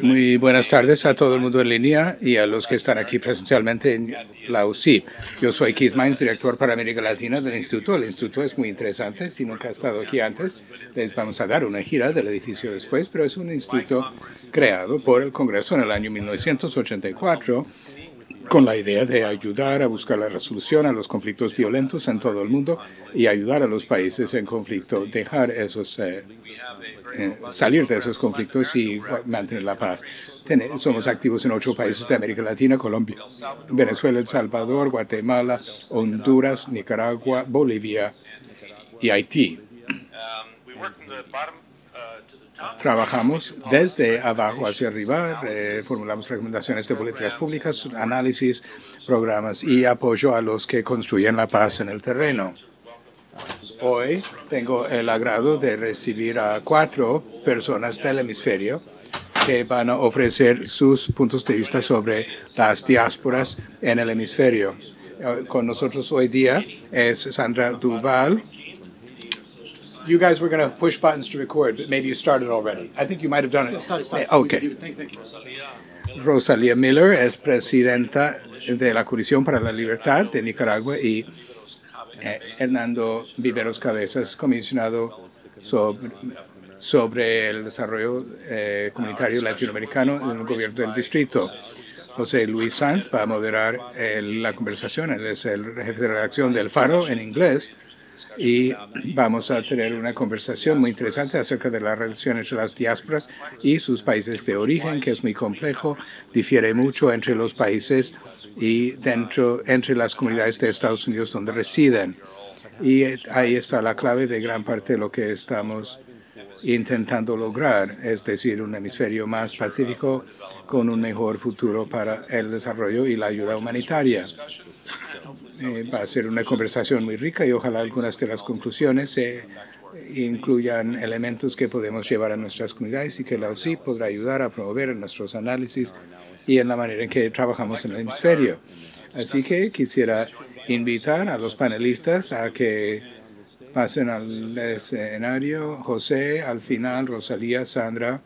Muy buenas tardes a todo el mundo en línea y a los que están aquí presencialmente en la UCI. Yo soy Keith Mines, director para América Latina del Instituto. El Instituto es muy interesante. Si nunca ha estado aquí antes, les vamos a dar una gira del edificio después, pero es un instituto creado por el Congreso en el año 1984 con la idea de ayudar a buscar la resolución a los conflictos violentos en todo el mundo y ayudar a los países en conflicto, dejar esos, salir de esos conflictos y mantener la paz. Somos activos en 8 países de América Latina: Colombia, Venezuela, El Salvador, Guatemala, Honduras, Nicaragua, Bolivia y Haití. Trabajamos desde abajo hacia arriba, formulamos recomendaciones de políticas públicas, análisis, programas y apoyo a los que construyen la paz en el terreno. Hoy tengo el agrado de recibir a 4 personas del hemisferio que van a ofrecer sus puntos de vista sobre las diásporas en el hemisferio. Con nosotros hoy día es Sandra Duval. You guys were going to push buttons to record, but maybe you started already. I think you might have done it. Okay. Rosalía Miller es presidenta de la Coalición para la Libertad de Nicaragua y Hernando Viveros Cabezas, comisionado sobre el desarrollo comunitario latinoamericano en el gobierno del distrito. José Luis Sanz va a moderar la conversación. Él es el jefe de redacción del El Faro en inglés. Y vamos a tener una conversación muy interesante acerca de la relación entre las diásporas y sus países de origen, que es muy complejo, difiere mucho entre los países y entre las comunidades de Estados Unidos donde residen. Y ahí está la clave de gran parte de lo que estamos intentando lograr, es decir, un hemisferio más pacífico con un mejor futuro para el desarrollo y la ayuda humanitaria. Va a ser una conversación muy rica y ojalá algunas de las conclusiones incluyan elementos que podemos llevar a nuestras comunidades y que la UCI podrá ayudar a promover en nuestros análisis y en la manera en que trabajamos en el hemisferio. Así que quisiera invitar a los panelistas a que pasen al escenario. José, al final, Rosalía, Sandra.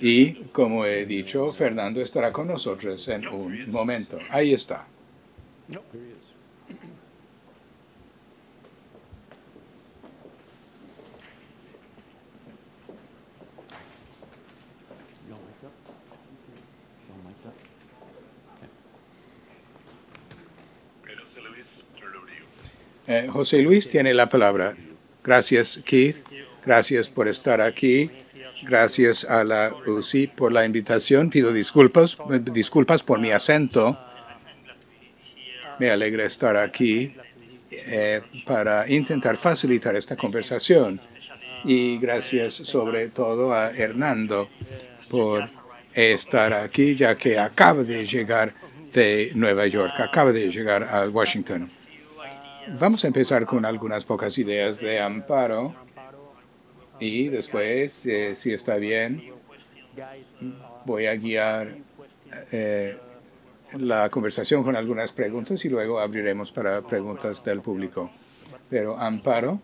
Y, como he dicho, Fernando estará con nosotros en un momento. Ahí está. José Luis tiene la palabra. Gracias, Keith. Gracias por estar aquí. Gracias a la UCI por la invitación. Pido disculpas por mi acento. Me alegra estar aquí para intentar facilitar esta conversación. Y gracias sobre todo a Hernando por estar aquí, ya que acaba de llegar de Nueva York, acaba de llegar a Washington. Vamos a empezar con algunas pocas ideas de Amparo. Y después, si está bien, voy a guiar la conversación con algunas preguntas y luego abriremos para preguntas del público. Pero Amparo,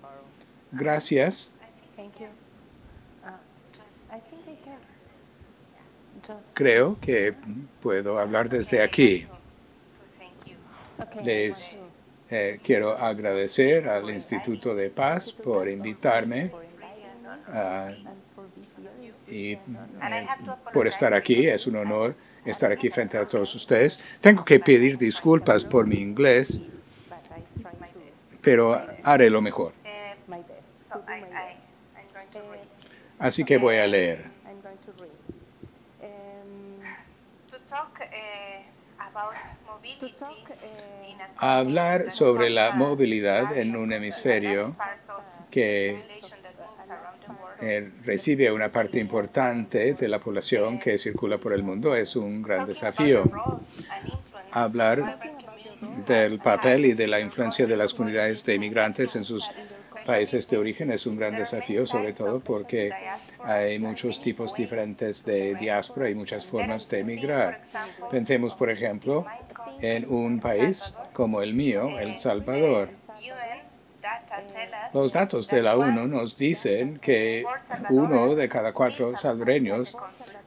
gracias. Creo que puedo hablar desde aquí. Les quiero agradecer al Instituto de Paz por invitarme. Por estar aquí. Es un honor estar aquí frente a todos ustedes. Tengo que pedir disculpas por mi inglés, pero haré lo mejor. Así que voy a leer. Hablar sobre la movilidad en un hemisferio que recibe una parte importante de la población que circula por el mundo es un gran desafío. Hablar del papel y de la influencia de las comunidades de inmigrantes en sus países de origen es un gran desafío, sobre todo porque hay muchos tipos diferentes de diáspora y muchas formas de emigrar. Pensemos, por ejemplo, en un país como el mío, El Salvador. Los datos de la ONU nos dicen que 1 de cada 4 salvadoreños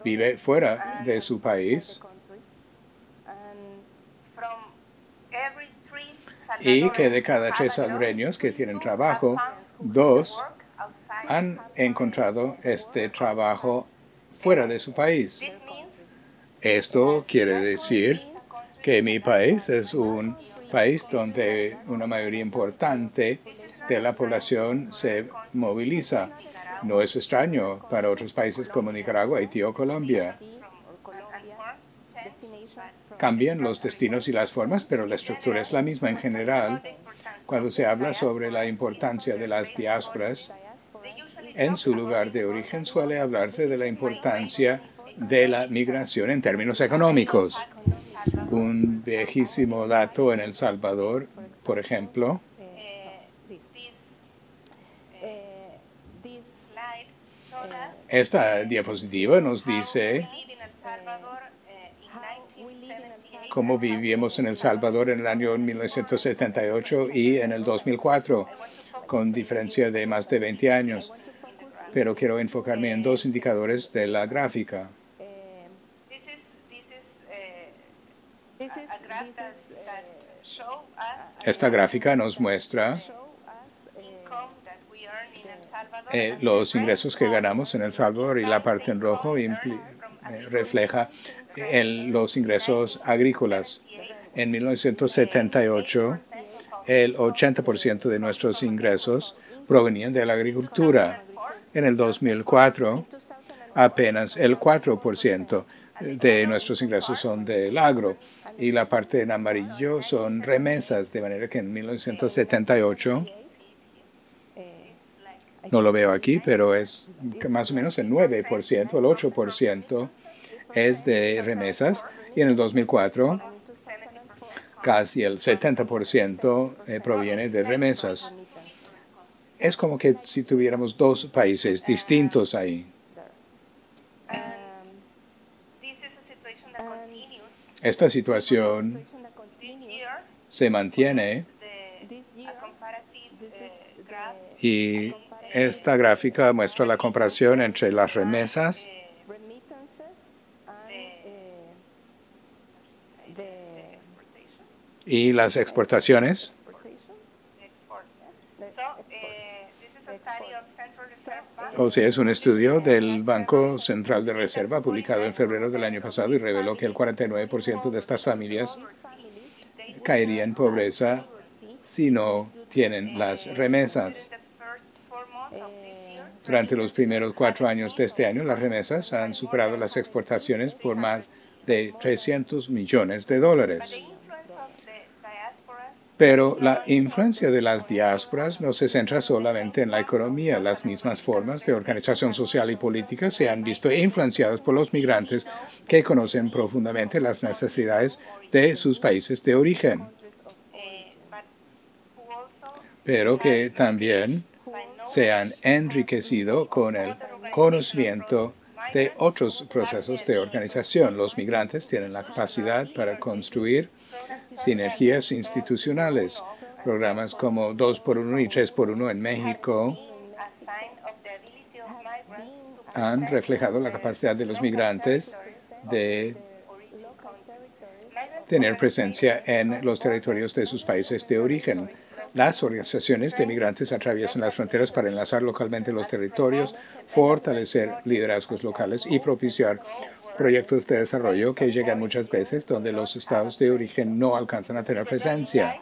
vive fuera de su país y que de cada 3 salvadoreños que tienen trabajo, 2 han encontrado este trabajo fuera de su país. Esto quiere decir que mi país es un país donde una mayoría importante de la población se moviliza. No es extraño para otros países como Nicaragua, Haití o Colombia. Cambian los destinos y las formas, pero la estructura es la misma en general. Cuando se habla sobre la importancia de las diásporas, en su lugar de origen suele hablarse de la importancia de la migración en términos económicos. Un viejísimo dato en El Salvador, por ejemplo, esta diapositiva nos dice cómo vivíamos en El Salvador en el año 1978 y en el 2004, con diferencia de más de 20 años. Pero quiero enfocarme en 2 indicadores de la gráfica. Esta gráfica nos muestra los ingresos que ganamos en El Salvador, y la parte en rojo refleja los ingresos agrícolas. En 1978, el 80% de nuestros ingresos provenían de la agricultura. En el 2004, apenas el 4% de nuestros ingresos son del agro, y la parte en amarillo son remesas, de manera que en 1978, no lo veo aquí, pero es más o menos el 9%, el 8% es de remesas, y en el 2004 casi el 70% proviene de remesas. Es como que si tuviéramos 2 países distintos ahí. Esta situación se mantiene, y esta gráfica muestra la comparación entre las remesas y las exportaciones. O sea, es un estudio del Banco Central de Reserva publicado en febrero del año pasado, y reveló que el 49% de estas familias caería en pobreza si no tienen las remesas. Durante los primeros 4 años de este año, las remesas han superado las exportaciones por más de $300 millones. Pero la influencia de las diásporas no se centra solamente en la economía. Las mismas formas de organización social y política se han visto influenciadas por los migrantes, que conocen profundamente las necesidades de sus países de origen, pero que también se han enriquecido con el conocimiento de otros procesos de organización. Los migrantes tienen la capacidad para construir sinergias institucionales, programas como 2x1 y 3x1 en México han reflejado la capacidad de los migrantes de tener presencia en los territorios de sus países de origen. Las organizaciones de migrantes atraviesan las fronteras para enlazar localmente los territorios, fortalecer liderazgos locales y propiciar proyectos de desarrollo que llegan muchas veces donde los estados de origen no alcanzan a tener presencia.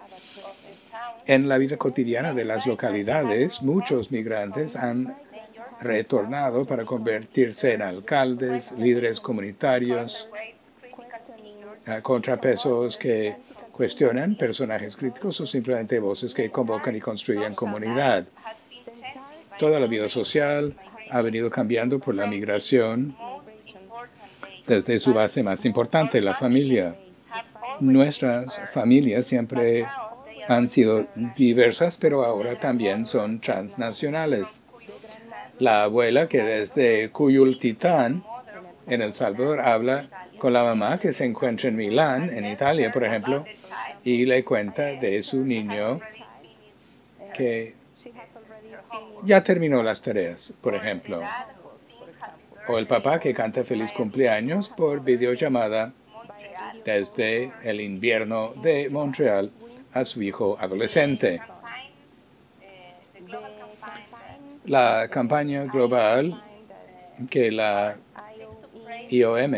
En la vida cotidiana de las localidades, muchos migrantes han retornado para convertirse en alcaldes, líderes comunitarios, contrapesos que cuestionan, personajes críticos o simplemente voces que convocan y construyen comunidad. Toda la vida social ha venido cambiando por la migración, desde su base más importante, la familia. Nuestras familias siempre han sido diversas, pero ahora también son transnacionales. La abuela, que desde Cuyultitán, en El Salvador, habla con la mamá que se encuentra en Milán, en Italia, por ejemplo, y le cuenta de su niño que ya terminó las tareas, por ejemplo. O el papá que canta feliz cumpleaños por videollamada desde el invierno de Montreal a su hijo adolescente. La campaña global que la IOM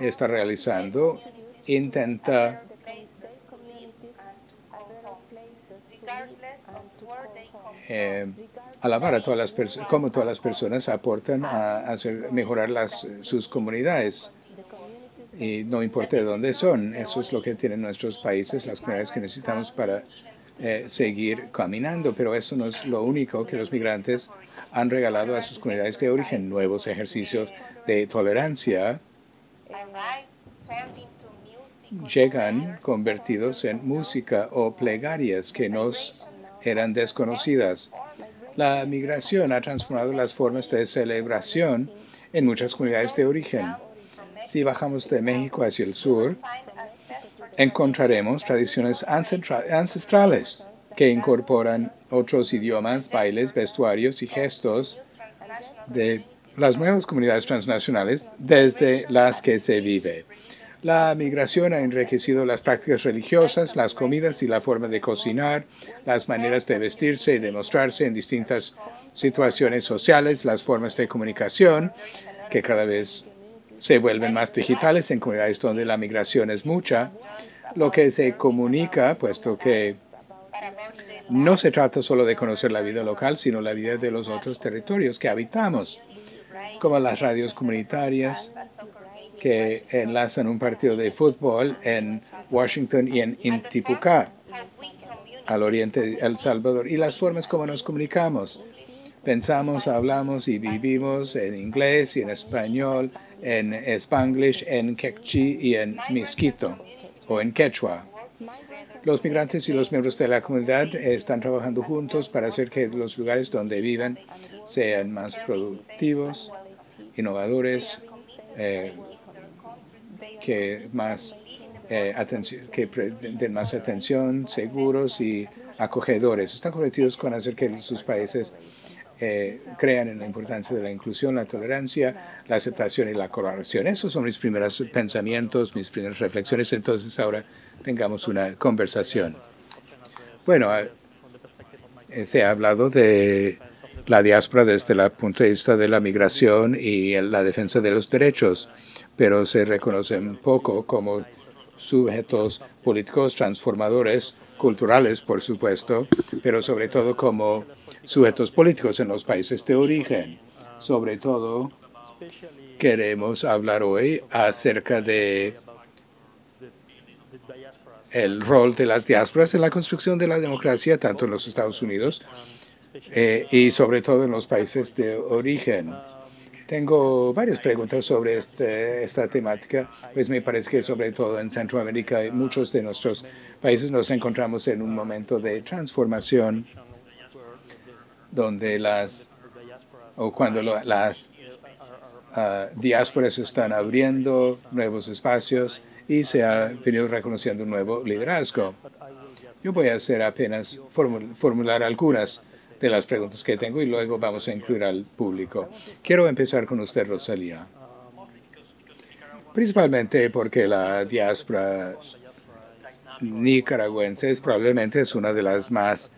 está realizando intenta alabar a todas las personas, cómo todas las personas aportan a hacer mejorar sus comunidades, y no importa de dónde son. Eso es lo que tienen nuestros países, las comunidades que necesitamos para seguir caminando. Pero eso no es lo único que los migrantes han regalado a sus comunidades de origen: nuevos ejercicios de tolerancia. Llegan convertidos en música o plegarias que nos eran desconocidas. La migración ha transformado las formas de celebración en muchas comunidades de origen. Si bajamos de México hacia el sur, encontraremos tradiciones ancestrales que incorporan otros idiomas, bailes, vestuarios y gestos de las nuevas comunidades transnacionales desde las que se vive. La migración ha enriquecido las prácticas religiosas, las comidas y la forma de cocinar, las maneras de vestirse y de mostrarse en distintas situaciones sociales, las formas de comunicación, que cada vez se vuelven más digitales en comunidades donde la migración es mucha. Lo que se comunica, puesto que no se trata solo de conocer la vida local, sino la vida de los otros territorios que habitamos, como las radios comunitarias que enlazan un partido de fútbol en Washington y en Intibucá, al oriente de El Salvador, y las formas como nos comunicamos. Pensamos, hablamos y vivimos en inglés y en español, en Spanglish, en Quechí y en Miskito o en Quechua. Los migrantes y los miembros de la comunidad están trabajando juntos para hacer que los lugares donde viven sean más productivos, innovadores, que den más atención, seguros y acogedores. Están comprometidos con hacer que sus países crean en la importancia de la inclusión, la tolerancia, la aceptación y la colaboración. Esos son mis primeros pensamientos, mis primeras reflexiones. Entonces, ahora tengamos una conversación. Bueno, se ha hablado de la diáspora desde el punto de vista de la migración y la defensa de los derechos, pero se reconocen poco como sujetos políticos transformadores, culturales, por supuesto, pero sobre todo como sujetos políticos en los países de origen. Sobre todo, queremos hablar hoy acerca de el rol de las diásporas en la construcción de la democracia, tanto en los Estados Unidos y sobre todo en los países de origen. Tengo varias preguntas sobre esta temática, pues me parece que sobre todo en Centroamérica y muchos de nuestros países nos encontramos en un momento de transformación donde cuando las diásporas están abriendo nuevos espacios y se ha venido reconociendo un nuevo liderazgo. Yo voy a hacer apenas formular algunas de las preguntas que tengo y luego vamos a incluir al público. Quiero empezar con usted, Rosalía. Principalmente porque la diáspora nicaragüense probablemente es una de las más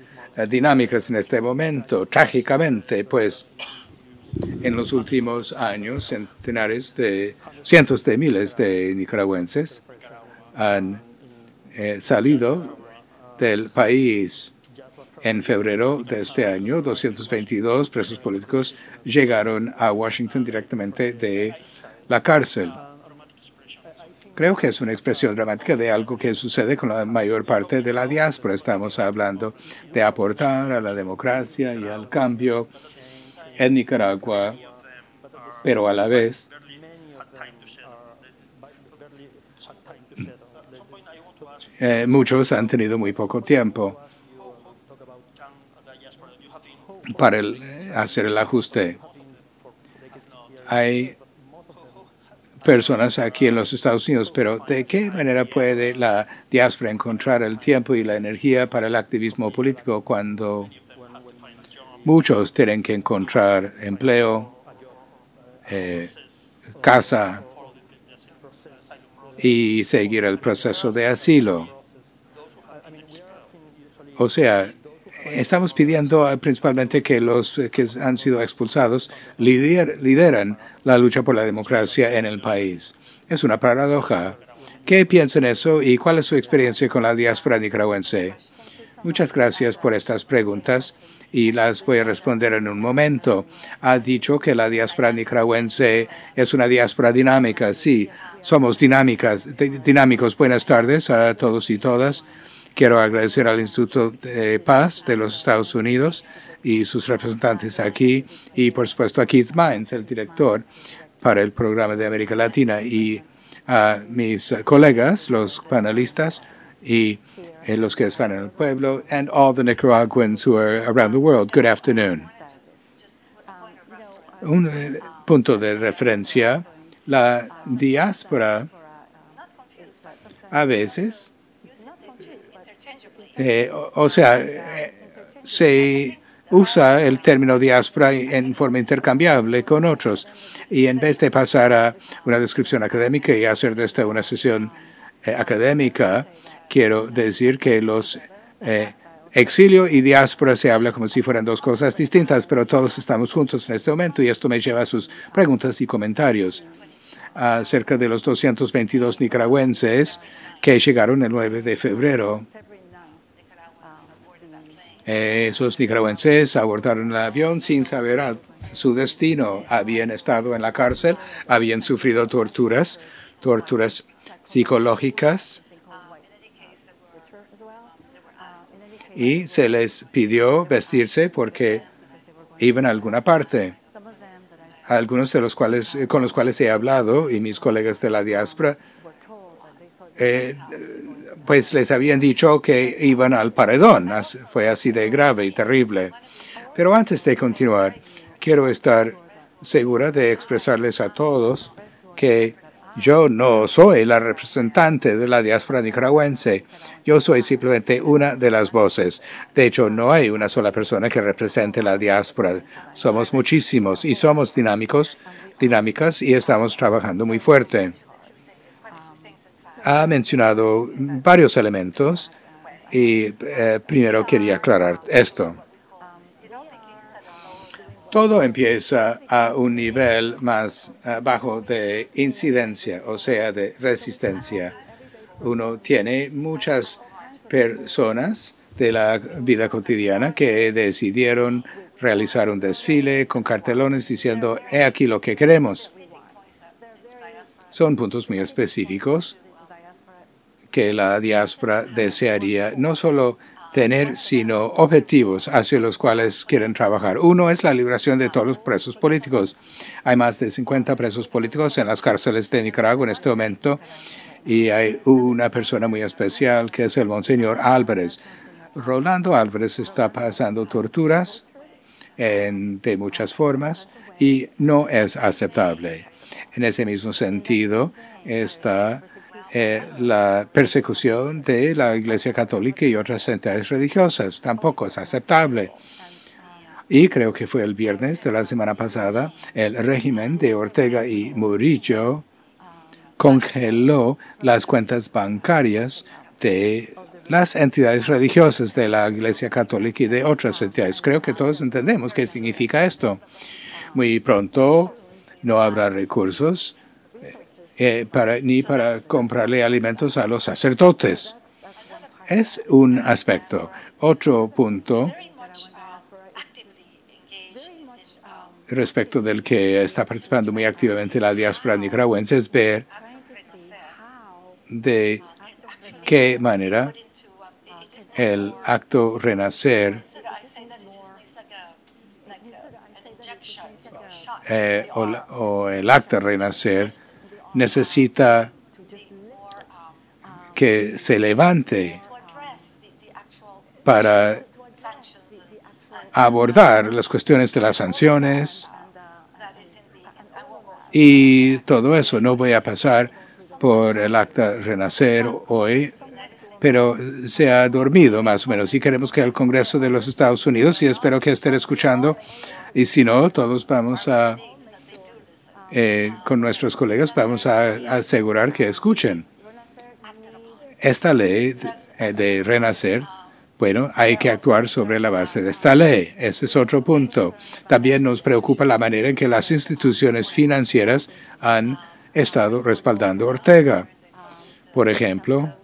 dinámicas en este momento. Trágicamente, pues, en los últimos años, cientos de miles de nicaragüenses han salido del país. En febrero de este año, 222 presos políticos llegaron a Washington directamente de la cárcel. Creo que es una expresión dramática de algo que sucede con la mayor parte de la diáspora. Estamos hablando de aportar a la democracia y al cambio en Nicaragua, pero a la vez muchos han tenido muy poco tiempo para hacer el ajuste. Hay personas aquí en los Estados Unidos, pero ¿de qué manera puede la diáspora encontrar el tiempo y la energía para el activismo político cuando muchos tienen que encontrar empleo, casa y seguir el proceso de asilo? O sea, estamos pidiendo principalmente que los que han sido expulsados lideren la lucha por la democracia en el país. Es una paradoja. ¿Qué piensan de eso y cuál es su experiencia con la diáspora nicaragüense? Muchas gracias por estas preguntas y las voy a responder en un momento. Ha dicho que la diáspora nicaragüense es una diáspora dinámica. Sí, somos dinámicos. Buenas tardes a todos y todas. Quiero agradecer al Instituto de Paz de los Estados Unidos y sus representantes aquí, y por supuesto a Keith Mines, el director para el programa de América Latina, y a mis colegas, los panelistas, y los que están en el pueblo, and all the Nicaraguans who are around the world. Good afternoon. Un punto de referencia, la diáspora a veces se usa el término diáspora en forma intercambiable con otros. Y en vez de pasar a una descripción académica y hacer de esta una sesión académica, quiero decir que los exilio y diáspora se habla como si fueran dos cosas distintas, pero todos estamos juntos en este momento y esto me lleva a sus preguntas y comentarios. Cerca de los 222 nicaragüenses que llegaron el 9 de febrero. Esos nicaragüenses abordaron el avión sin saber su destino. Habían estado en la cárcel, habían sufrido torturas psicológicas, y se les pidió vestirse porque iban a alguna parte. Algunos de los cuales, con los cuales he hablado, y mis colegas de la diáspora, pues les habían dicho que iban al paredón. Fue así de grave y terrible. Pero antes de continuar, quiero estar segura de expresarles a todos que yo no soy la representante de la diáspora nicaragüense. Yo soy simplemente una de las voces. De hecho, no hay una sola persona que represente la diáspora. Somos muchísimos y somos dinámicas, y estamos trabajando muy fuerte. Ha mencionado varios elementos y primero quería aclarar esto. Todo empieza a un nivel más bajo de incidencia, o sea, de resistencia. Uno tiene muchas personas de la vida cotidiana que decidieron realizar un desfile con cartelones diciendo, he aquí lo que queremos. Son puntos muy específicos que la diáspora desearía no solo tener, sino objetivos hacia los cuales quieren trabajar. Uno es la liberación de todos los presos políticos. Hay más de 50 presos políticos en las cárceles de Nicaragua en este momento, y hay una persona muy especial que es el Monseñor Álvarez. Rolando Álvarez está pasando torturas de muchas formas y no es aceptable. En ese mismo sentido está la persecución de la Iglesia Católica y otras entidades religiosas. Tampoco es aceptable. Y creo que fue el viernes de la semana pasada, el régimen de Ortega y Murillo congeló las cuentas bancarias de las entidades religiosas de la Iglesia Católica y de otras entidades. Creo que todos entendemos qué significa esto. Muy pronto no habrá recursos ni para comprarle alimentos a los sacerdotes. Es un aspecto. Otro punto respecto del que está participando muy activamente la diáspora nicaragüense es ver de qué manera el acto Renacer o el acta Renacer necesita que se levante para abordar las cuestiones de las sanciones y todo eso. No voy a pasar por el Acta Renacer hoy, pero se ha dormido más o menos. Y queremos que el Congreso de los Estados Unidos, y espero que estén escuchando, y si no, todos vamos a, con nuestros colegas, vamos a asegurar que escuchen. Esta ley de Renacer, bueno, hay que actuar sobre la base de esta ley. Ese es otro punto. También nos preocupa la manera en que las instituciones financieras han estado respaldando a Ortega. Por ejemplo,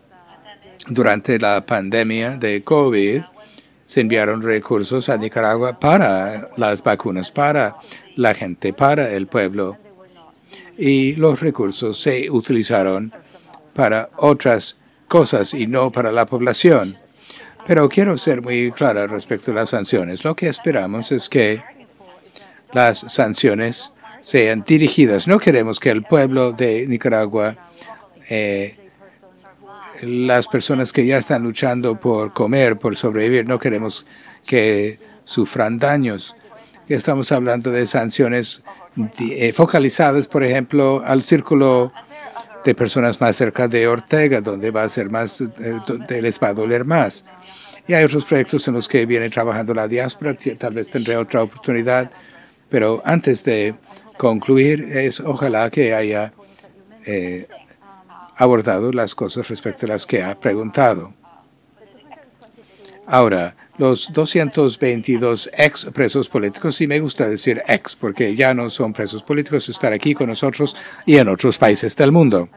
durante la pandemia de COVID, se enviaron recursos a Nicaragua para las vacunas, para la gente, para el pueblo. Y los recursos se utilizaron para otras cosas y no para la población. Pero quiero ser muy clara respecto a las sanciones. Lo que esperamos es que las sanciones sean dirigidas. No queremos que el pueblo de Nicaragua, las personas que ya están luchando por comer, por sobrevivir, no queremos que sufran daños. Estamos hablando de sanciones focalizadas, por ejemplo, al círculo de personas más cerca de Ortega, donde va a ser más, les va a doler más. Y hay otros proyectos en los que viene trabajando la diáspora, tal vez tendré otra oportunidad, pero antes de concluir, es ojalá que haya abordado las cosas respecto a las que ha preguntado. Ahora, los 222 ex presos políticos, y me gusta decir ex porque ya no son presos políticos, están aquí con nosotros y en otros países del mundo.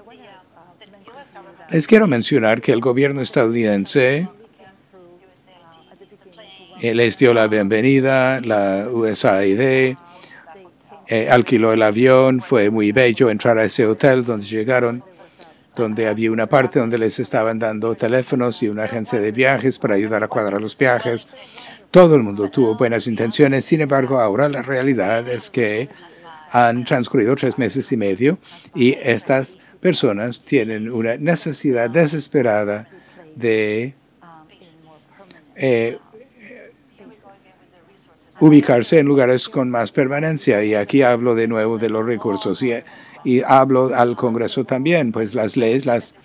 Les quiero mencionar que el gobierno estadounidense les dio la bienvenida, la USAID alquiló el avión, fue muy bello entrar a ese hotel donde llegaron, donde había una parte donde les estaban dando teléfonos y una agencia de viajes para ayudar a cuadrar los viajes. Todo el mundo tuvo buenas intenciones. Sin embargo, ahora la realidad es que han transcurrido 3 meses y medio y estas personas tienen una necesidad desesperada de ubicarse en lugares con más permanencia. Y aquí hablo de nuevo de los recursos. Y hablo al Congreso también, pues las leyes las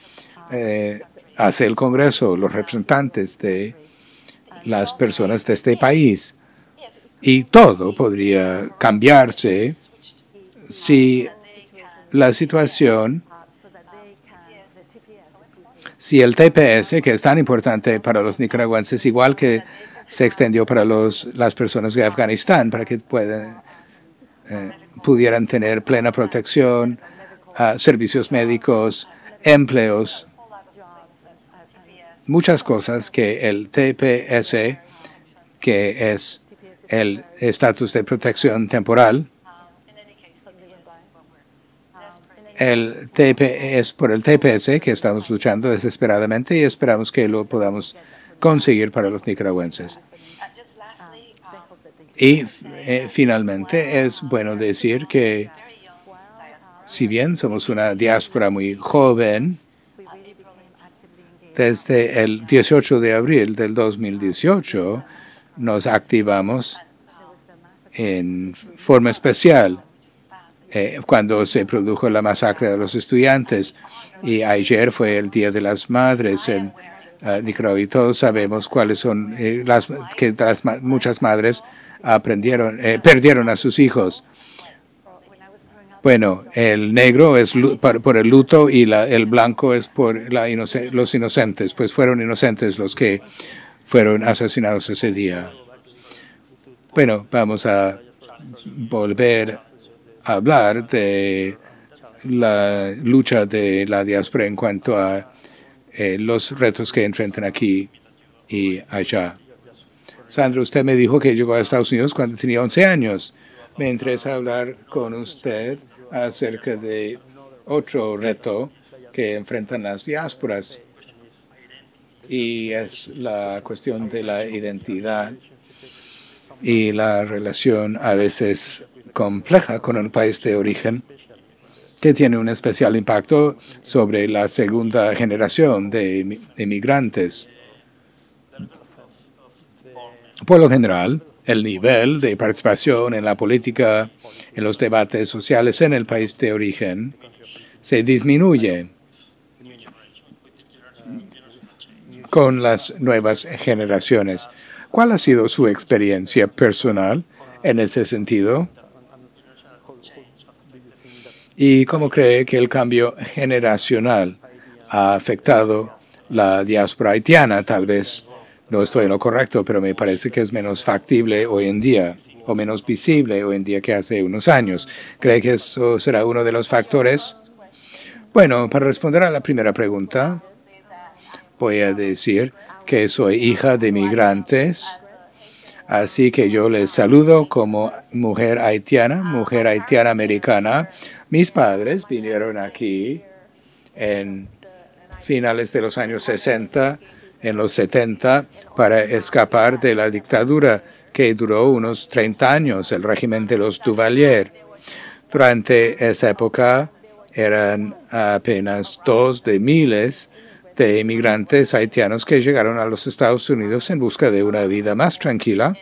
hace el Congreso, los representantes de las personas de este país. Y todo podría cambiarse si la situación, si el TPS, que es tan importante para los nicaragüenses, igual que se extendió para las personas de Afganistán, para que puedan pudieran tener plena protección, servicios médicos, empleos, muchas cosas que el TPS, que es el estatus de protección temporal, por el TPS que estamos luchando desesperadamente y esperamos que lo podamos conseguir para los nicaragüenses. Y finalmente es bueno decir que si bien somos una diáspora muy joven, desde el 18 de abril del 2018 nos activamos en forma especial cuando se produjo la masacre de los estudiantes y ayer fue el Día de las Madres en Nicaragua y todos sabemos cuáles son muchas madres perdieron a sus hijos. Bueno, el negro es por el luto y el blanco es por los inocentes, pues fueron inocentes los que fueron asesinados ese día. Bueno, vamos a volver a hablar de la lucha de la diáspora en cuanto a los retos que enfrentan aquí y allá. Sandra, usted me dijo que llegó a Estados Unidos cuando tenía 11 años. Me interesa hablar con usted acerca de otro reto que enfrentan las diásporas y es la cuestión de la identidad y la relación a veces compleja con el país de origen que tiene un especial impacto sobre la segunda generación de inmigrantes. Por lo general, el nivel de participación en la política, en los debates sociales en el país de origen, se disminuye con las nuevas generaciones. ¿Cuál ha sido su experiencia personal en ese sentido? ¿Y cómo cree que el cambio generacional ha afectado la diáspora haitiana? Tal vez no estoy en lo correcto, pero me parece que es menos factible hoy en día, o menos visible hoy en día que hace unos años. ¿Cree que eso será uno de los factores? Bueno, para responder a la primera pregunta, voy a decir que soy hija de migrantes, así que yo les saludo como mujer haitiana americana. Mis padres vinieron aquí en finales de los años 60, en los 70, para escapar de la dictadura que duró unos 30 años, el régimen de los Duvalier. Durante esa época eran apenas 2 de miles de inmigrantes haitianos que llegaron a los Estados Unidos en busca de una vida más tranquila.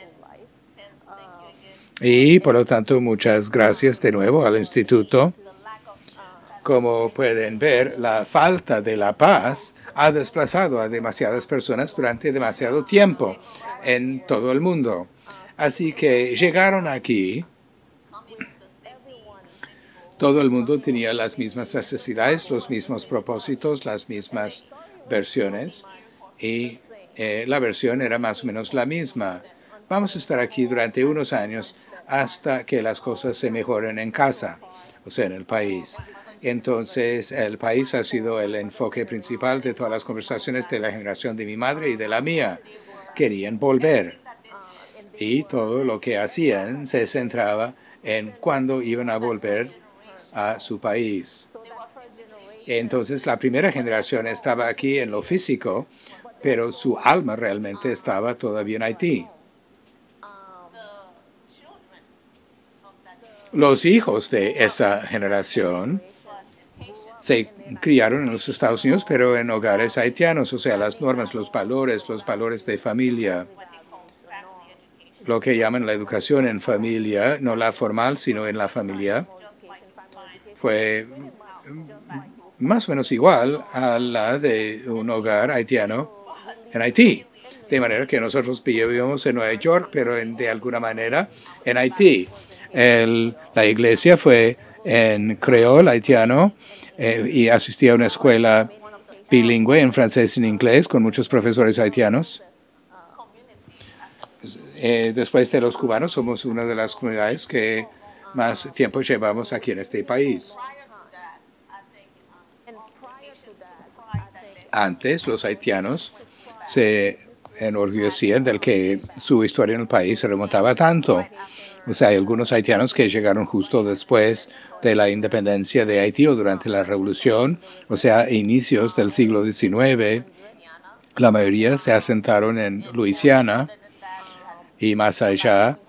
Y por lo tanto, muchas gracias de nuevo al Instituto. Como pueden ver, la falta de la paz ha desplazado a demasiadas personas durante demasiado tiempo en todo el mundo. Así que llegaron aquí. Todo el mundo tenía las mismas necesidades, los mismos propósitos, las mismas versiones, y la versión era más o menos la misma. Vamos a estar aquí durante unos años hasta que las cosas se mejoren en casa, o sea, en el país. Entonces, el país ha sido el enfoque principal de todas las conversaciones de la generación de mi madre y de la mía. Querían volver, y todo lo que hacían se centraba en cuándo iban a volver a su país. Entonces, la primera generación estaba aquí en lo físico, pero su alma realmente estaba todavía en Haití. Los hijos de esa generación se criaron en los Estados Unidos, pero en hogares haitianos, o sea, las normas, los valores de familia, lo que llaman la educación en familia, no la formal, sino en la familia, fue más o menos igual a la de un hogar haitiano en Haití. De manera que nosotros vivimos en Nueva York, pero de alguna manera en Haití. La iglesia fue en creol haitiano y asistía a una escuela bilingüe en francés y en inglés con muchos profesores haitianos. Después de los cubanos, somos una de las comunidades que más tiempo llevamos aquí en este país. Antes, los haitianos se enorgullecían del que su historia en el país se remontaba tanto. O sea, hay algunos haitianos que llegaron justo después de la independencia de Haití o durante la revolución, o sea, inicios del siglo XIX. La mayoría se asentaron en Luisiana y más allá.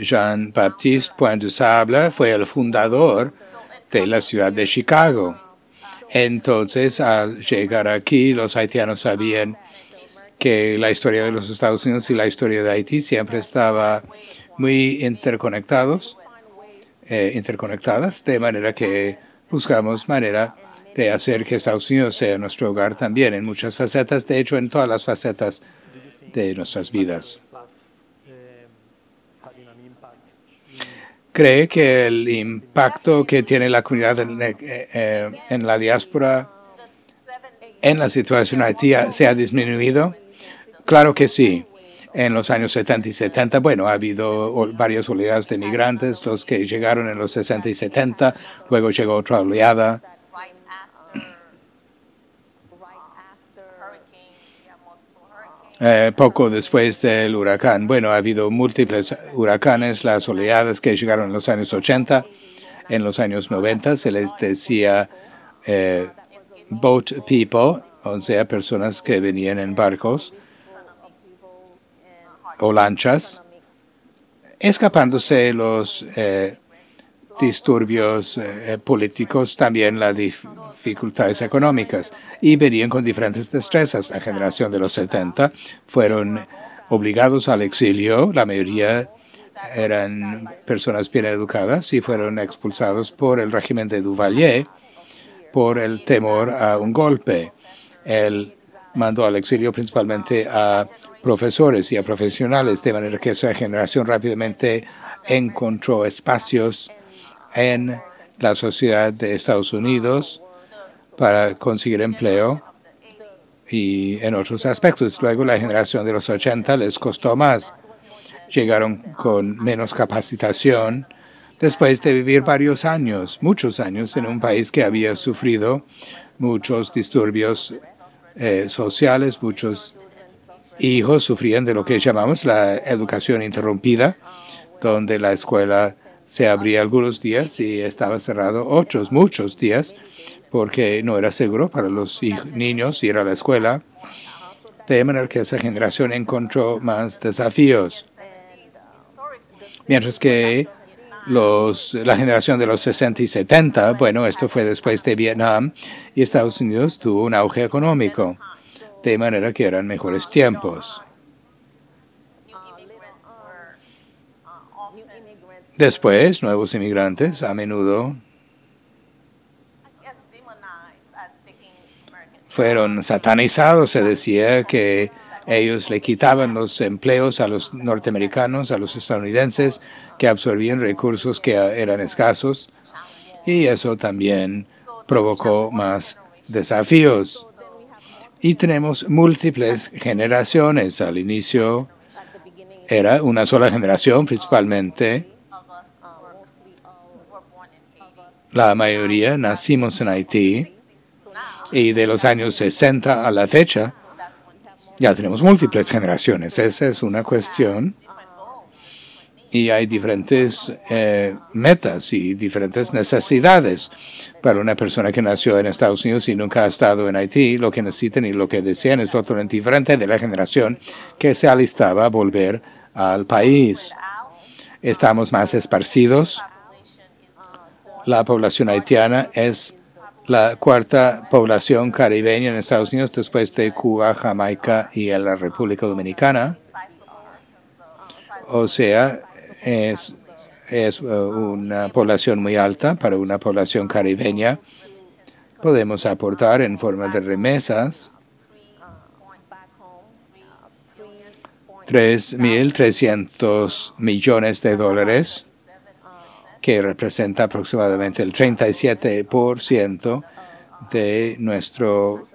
Jean-Baptiste Point-du-Sable fue el fundador de la ciudad de Chicago. Entonces, al llegar aquí, los haitianos sabían que la historia de los Estados Unidos y la historia de Haití siempre estaba muy interconectadas, de manera que buscamos manera de hacer que Estados Unidos sea nuestro hogar también en muchas facetas, de hecho en todas las facetas de nuestras vidas. ¿Cree que el impacto que tiene la comunidad en la diáspora en la situación en Haití se ha disminuido? Claro que sí. En los años 70 y 70, bueno, ha habido varias oleadas de migrantes, los que llegaron en los 60 y 70, luego llegó otra oleada. Poco después del huracán, bueno, ha habido múltiples huracanes, las oleadas que llegaron en los años 80, en los años 90 se les decía boat people, o sea, personas que venían en barcos o lanchas, escapándose de los disturbios políticos, también las dificultades económicas, y venían con diferentes destrezas. La generación de los 70 fueron obligados al exilio, la mayoría eran personas bien educadas y fueron expulsados por el régimen de Duvalier por el temor a un golpe. Él mandó al exilio principalmente a profesores y a profesionales, de manera que esa generación rápidamente encontró espacios en la sociedad de Estados Unidos para conseguir empleo y en otros aspectos. Luego, la generación de los 80 les costó más. Llegaron con menos capacitación después de vivir varios años, muchos años, en un país que había sufrido muchos disturbios sociales. Muchos hijos sufrían de lo que llamamos la educación interrumpida, donde la escuela se abría algunos días y estaba cerrado otros, muchos días, porque no era seguro para los niños ir a la escuela, de manera que esa generación encontró más desafíos. Mientras que la generación de los 60 y 70, bueno, esto fue después de Vietnam, y Estados Unidos tuvo un auge económico, de manera que eran mejores tiempos. Después, nuevos inmigrantes a menudo fueron satanizados. Se decía que ellos le quitaban los empleos a los norteamericanos, a los estadounidenses, que absorbían recursos que eran escasos, y eso también provocó más desafíos. Y tenemos múltiples generaciones. Al inicio era una sola generación principalmente. La mayoría nacimos en Haití, y de los años 60 a la fecha, ya tenemos múltiples generaciones. Esa es una cuestión. Y hay diferentes metas y diferentes necesidades para una persona que nació en Estados Unidos y nunca ha estado en Haití. Lo que necesitan y lo que desean es totalmente diferente de la generación que se alistaba a volver al país. Estamos más esparcidos. La población haitiana es la cuarta población caribeña en Estados Unidos, después de Cuba, Jamaica y la República Dominicana. O sea, es una población muy alta para una población caribeña. Podemos aportar en forma de remesas 3.300 millones de dólares, que representa aproximadamente el 37% de nuestro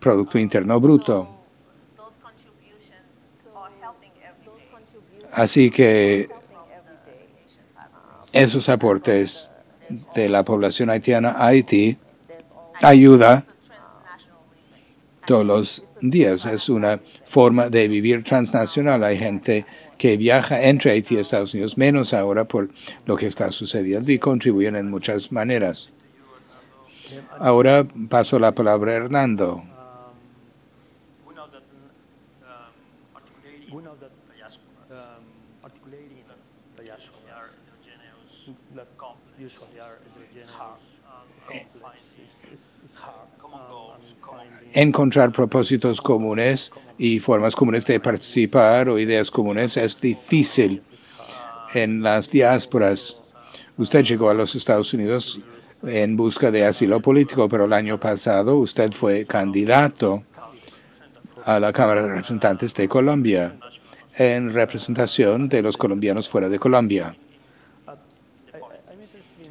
Producto Interno Bruto. Así que esos aportes de la población haitiana a Haití ayuda todos los días. Es una forma de vivir transnacional. Hay gente que viaja entre Haití y Estados Unidos, menos ahora por lo que está sucediendo, y contribuyen en muchas maneras. Ahora paso la palabra a Hernando. Encontrar propósitos comunes y formas comunes de participar o ideas comunes es difícil en las diásporas. Usted llegó a los Estados Unidos en busca de asilo político, pero el año pasado usted fue candidato a la Cámara de Representantes de Colombia en representación de los colombianos fuera de Colombia.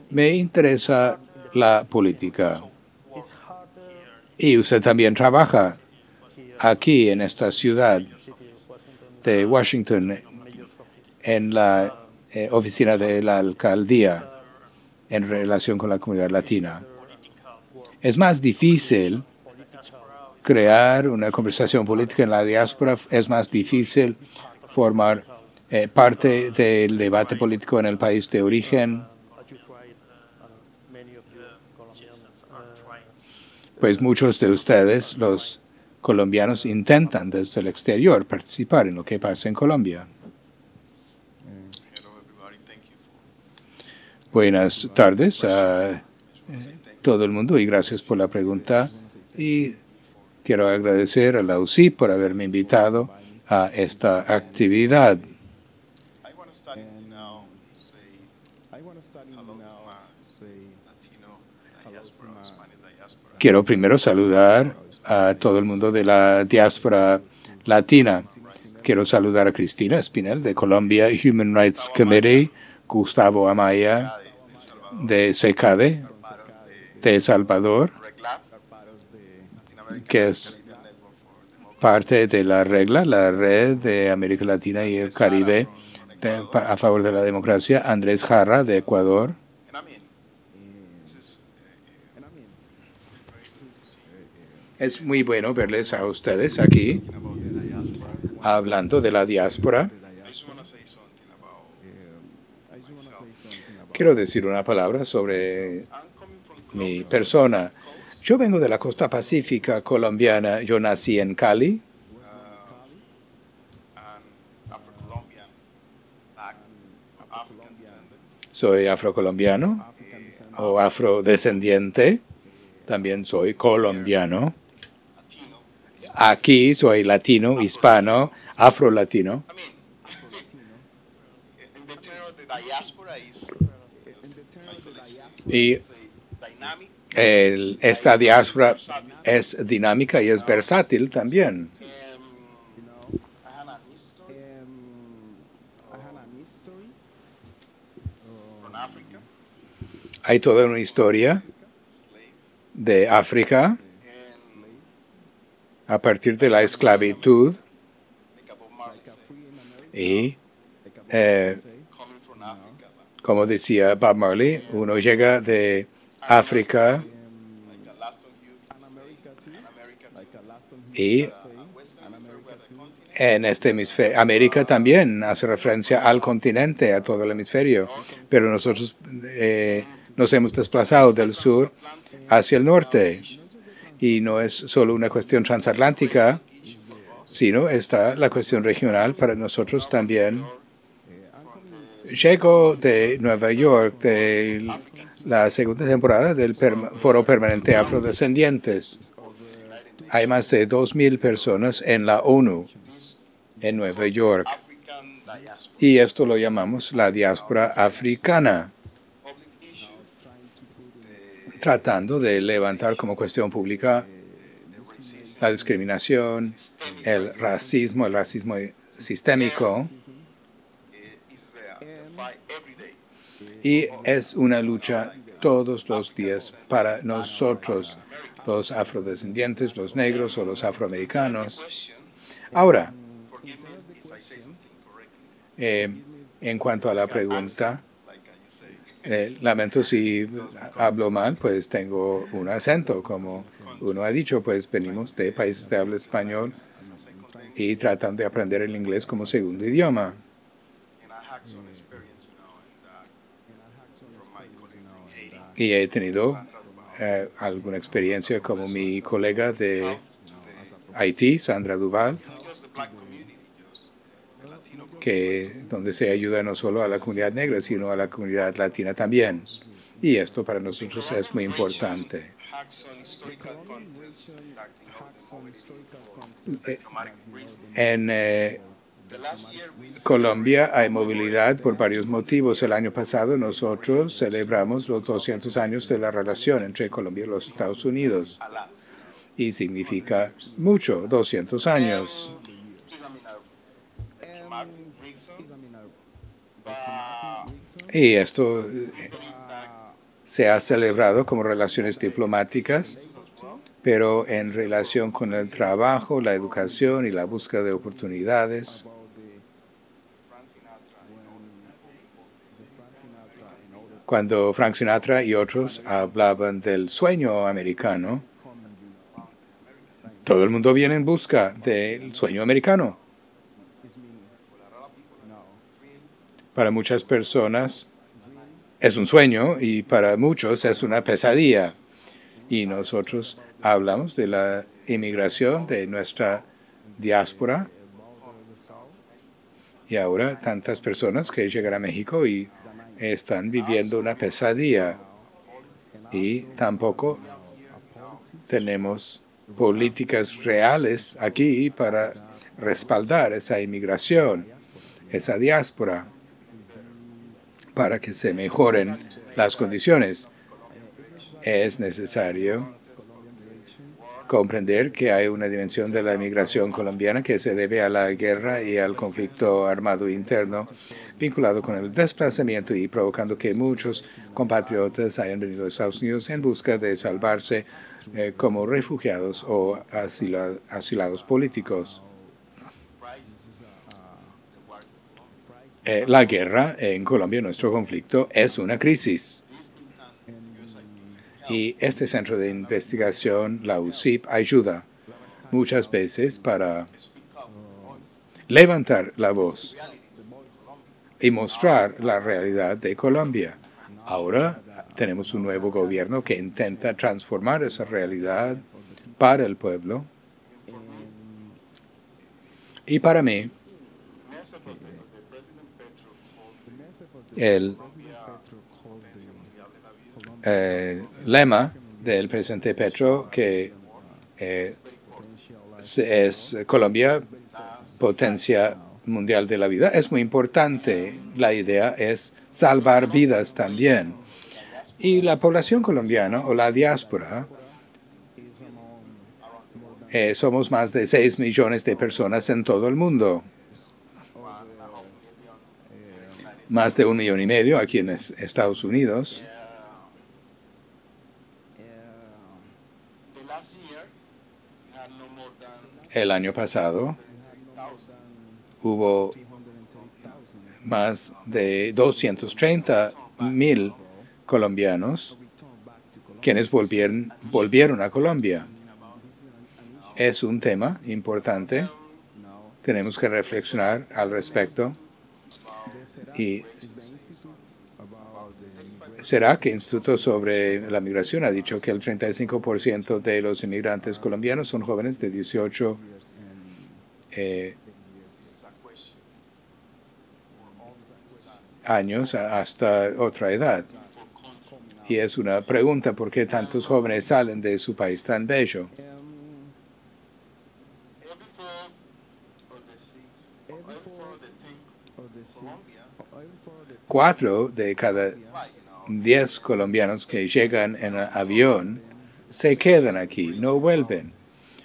Me interesa la política. Y usted también trabaja aquí en esta ciudad de Washington, en la oficina de la alcaldía en relación con la comunidad latina. Es más difícil crear una conversación política en la diáspora, es más difícil formar parte del debate político en el país de origen. Pues muchos de ustedes, los colombianos, intentan desde el exterior participar en lo que pasa en Colombia. Buenas tardes a todo el mundo y gracias por la pregunta. Y quiero agradecer a la UCI por haberme invitado a esta actividad. Quiero primero saludar a todo el mundo de la diáspora latina. Quiero saludar a Cristina Spinel de Colombia, Human Rights Committee, Gustavo Amaya de SECADE, de El Salvador, que es parte de la regla, la red de América Latina y el Caribe a favor de la democracia, Andrés Jarra de Ecuador, es muy bueno verles a ustedes aquí, hablando de la diáspora. Quiero decir una palabra sobre mi persona. Yo vengo de la costa pacífica colombiana. Yo nací en Cali. Soy afrocolombiano o afrodescendiente. También soy colombiano. Aquí soy latino, hispano, afrolatino. Y esta diáspora es dinámica y es versátil también. Hay toda una historia de África a partir de la esclavitud y como decía Bob Marley, uno llega de África y en este hemisferio, América también hace referencia al continente, a todo el hemisferio, pero nosotros nos hemos desplazado del sur hacia el norte y no es solo una cuestión transatlántica, sino está la cuestión regional para nosotros también. Llego de Nueva York, de la segunda temporada del Foro Permanente Afrodescendientes. Hay más de 2.000 personas en la ONU, en Nueva York. Y esto lo llamamos la diáspora africana, tratando de levantar como cuestión pública la discriminación, el racismo sistémico. Y es una lucha todos los días para nosotros, los afrodescendientes, los negros o los afroamericanos. Ahora, en cuanto a la pregunta, lamento si hablo mal, pues tengo un acento, como uno ha dicho, pues venimos de países de habla español y tratan de aprender el inglés como segundo idioma. Y he tenido alguna experiencia como mi colega de Haití, Sandra Duval, donde se ayuda no solo a la comunidad negra, sino a la comunidad latina también. Y esto para nosotros es muy importante. En Colombia hay movilidad por varios motivos. El año pasado nosotros celebramos los 200 años de la relación entre Colombia y los Estados Unidos. Y significa mucho, 200 años. Y esto se ha celebrado como relaciones diplomáticas, pero en relación con el trabajo, la educación y la búsqueda de oportunidades. Cuando Frank Sinatra y otros hablaban del sueño americano, todo el mundo viene en busca del sueño americano. Para muchas personas es un sueño y para muchos es una pesadilla. Y nosotros hablamos de la inmigración de nuestra diáspora y ahora tantas personas que llegan a México y están viviendo una pesadilla y tampoco tenemos políticas reales aquí para respaldar esa inmigración, esa diáspora, para que se mejoren las condiciones. Es necesario comprender que hay una dimensión de la inmigración colombiana que se debe a la guerra y al conflicto armado interno vinculado con el desplazamiento y provocando que muchos compatriotas hayan venido a Estados Unidos en busca de salvarse como refugiados o asilados políticos. La guerra en Colombia, nuestro conflicto, es una crisis. Y este centro de investigación, la UCI, ayuda muchas veces para levantar la voz y mostrar la realidad de Colombia. Ahora tenemos un nuevo gobierno que intenta transformar esa realidad para el pueblo. Y para mí, el lema del presidente Petro, que es Colombia, potencia mundial de la vida, es muy importante. La idea es salvar vidas también. Y la población colombiana o la diáspora, somos más de 6 millones de personas en todo el mundo. Más de 1,5 millones aquí en Estados Unidos. El año pasado hubo más de 230,000 colombianos quienes volvieron a Colombia. Es un tema importante. Tenemos que reflexionar al respecto. Y será que el Instituto sobre la Migración ha dicho que el 35% de los inmigrantes colombianos son jóvenes de 18 años hasta otra edad. Y es una pregunta, ¿por qué tantos jóvenes salen de su país tan bello? Cuatro de cada 10 colombianos que llegan en avión se quedan aquí, no vuelven.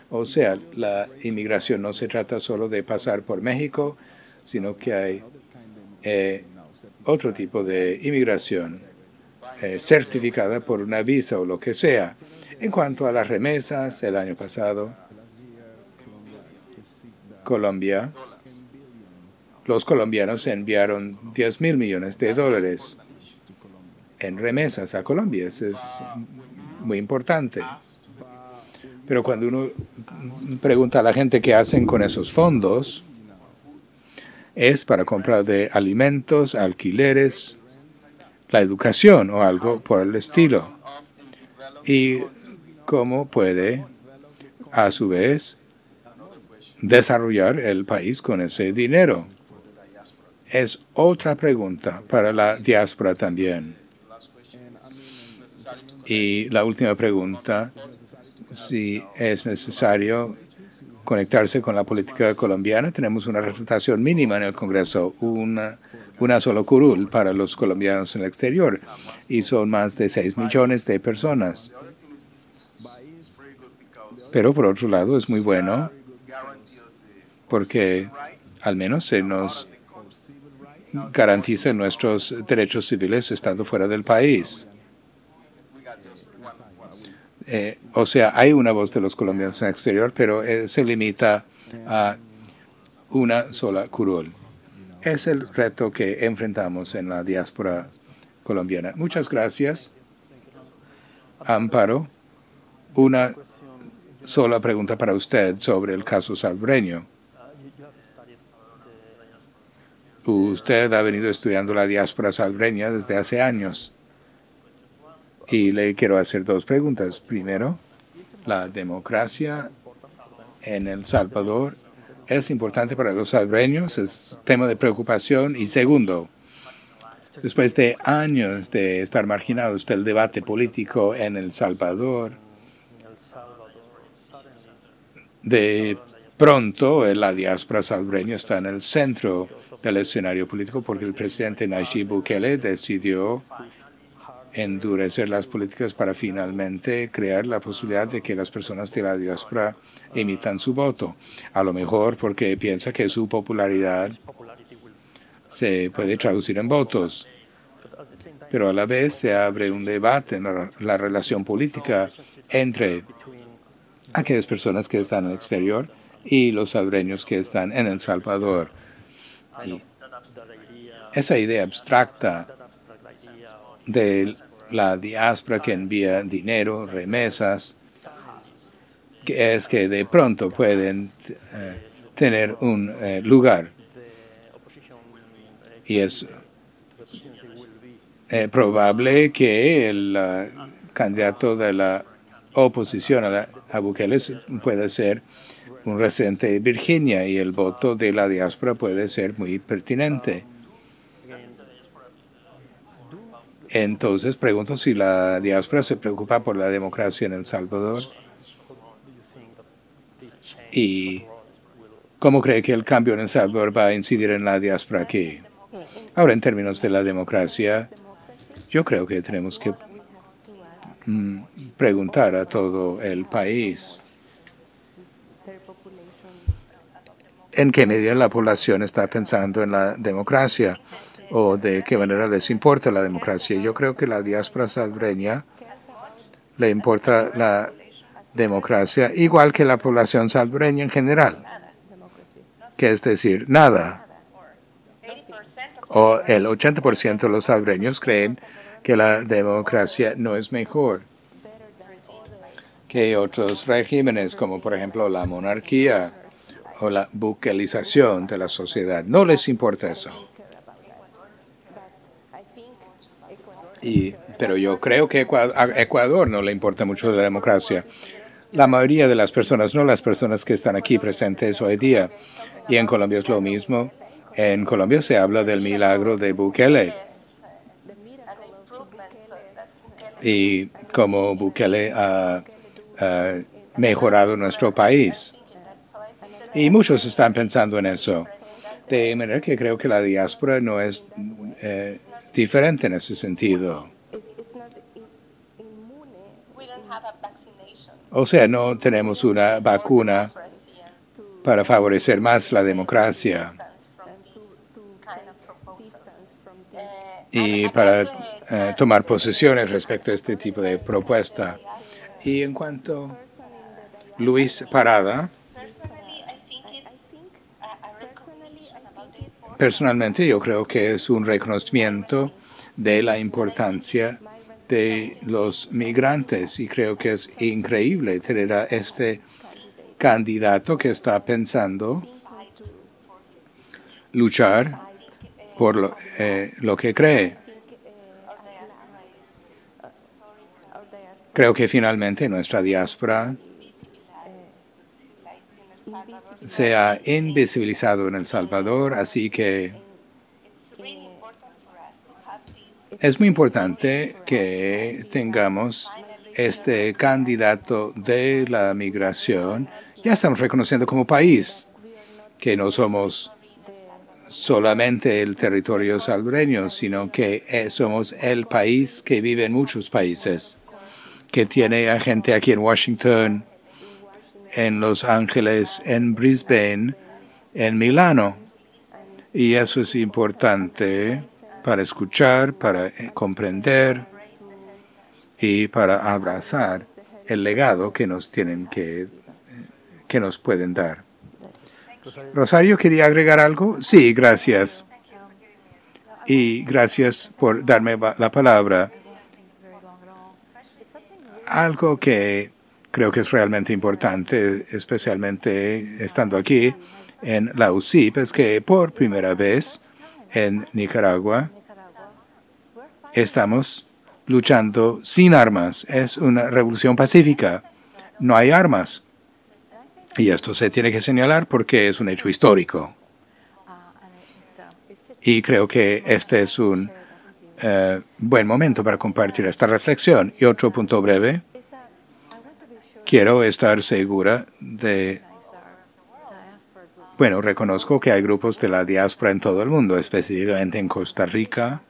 O sea, la inmigración no se trata solo de pasar por México, sino que hay otro tipo de inmigración certificada por una visa o lo que sea. En cuanto a las remesas, el año pasado, Colombia, los colombianos enviaron $10,000 millones en remesas a Colombia. Eso es muy importante. Pero cuando uno pregunta a la gente qué hacen con esos fondos, es para compra de alimentos, alquileres, la educación o algo por el estilo. Y cómo puede, a su vez, desarrollar el país con ese dinero. Es otra pregunta para la diáspora también. Y la última pregunta, si es necesario conectarse con la política colombiana. Tenemos una representación mínima en el Congreso, una sola curul para los colombianos en el exterior, y son más de 6 millones de personas. Pero por otro lado es muy bueno porque al menos se nos garantiza nuestros derechos civiles estando fuera del país. O sea, hay una voz de los colombianos en el exterior, pero se limita a una sola curul. Es el reto que enfrentamos en la diáspora colombiana. Muchas gracias, Amparo. Una sola pregunta para usted sobre el caso salvadoreño. Usted ha venido estudiando la diáspora salvadoreña desde hace años. Y le quiero hacer dos preguntas. Primero, la democracia en El Salvador es importante para los salvadoreños, es tema de preocupación. Y segundo, después de años de estar marginados del debate político en El Salvador, de Pronto la diáspora salvadoreña está en el centro del escenario político porque el presidente Nayib Bukele decidió endurecer las políticas para finalmente crear la posibilidad de que las personas de la diáspora emitan su voto. A lo mejor porque piensa que su popularidad se puede traducir en votos. Pero a la vez se abre un debate en la relación política entre aquellas personas que están al exterior y los salvadoreños que están en El Salvador. Y esa idea abstracta de la diáspora que envía dinero, remesas, que es que de pronto pueden tener un lugar. Y es probable que el candidato de la oposición a Bukele pueda ser un residente de Virginia y el voto de la diáspora puede ser muy pertinente. Entonces, pregunto si la diáspora se preocupa por la democracia en El Salvador y cómo cree que el cambio en El Salvador va a incidir en la diáspora aquí. Ahora, en términos de la democracia, yo creo que tenemos que preguntar a todo el país en qué medida la población está pensando en la democracia o de qué manera les importa la democracia. Yo creo que la diáspora salvadoreña le importa la democracia, igual que la población salvadoreña en general, que es decir, nada. O el 80% de los salvadoreños creen que la democracia no es mejor que otros regímenes, como por ejemplo la monarquía o la buquelización de la sociedad. No les importa eso. Pero yo creo que a Ecuador no le importa mucho la democracia. La mayoría de las personas, no las personas que están aquí presentes hoy día. Y en Colombia es lo mismo. En Colombia se habla del milagro de Bukele. Y cómo Bukele ha mejorado nuestro país. Y muchos están pensando en eso. De manera que creo que la diáspora no es diferente en ese sentido. O sea, no tenemos una vacuna para favorecer más la democracia y para tomar posiciones respecto a este tipo de propuesta. Y en cuanto a Luis Parada, personalmente yo creo que es un reconocimiento de la importancia de los migrantes y creo que es increíble tener a este candidato que está pensando luchar por lo que cree. Creo que finalmente nuestra diáspora se ha invisibilizado en El Salvador, así que es muy importante que tengamos este candidato de la migración. Ya estamos reconociendo como país que no somos solamente el territorio salvadoreño, sino que somos el país que vive en muchos países, que tiene a gente aquí en Washington, en Los Ángeles, en Brisbane, en Milano. Y eso es importante para escuchar, para comprender y para abrazar el legado que nos tienen que nos pueden dar. Rosario, ¿quería agregar algo? Sí, gracias. Y gracias por darme la palabra. Algo que creo que es realmente importante, especialmente estando aquí en la UCI, es que por primera vez en Nicaragua estamos luchando sin armas. Es una revolución pacífica. No hay armas. Y esto se tiene que señalar porque es un hecho histórico. Y creo que este es un buen momento para compartir esta reflexión. Y otro punto breve. Quiero estar segura de Bueno, reconozco que hay grupos de la diáspora en todo el mundo, específicamente en Costa Rica,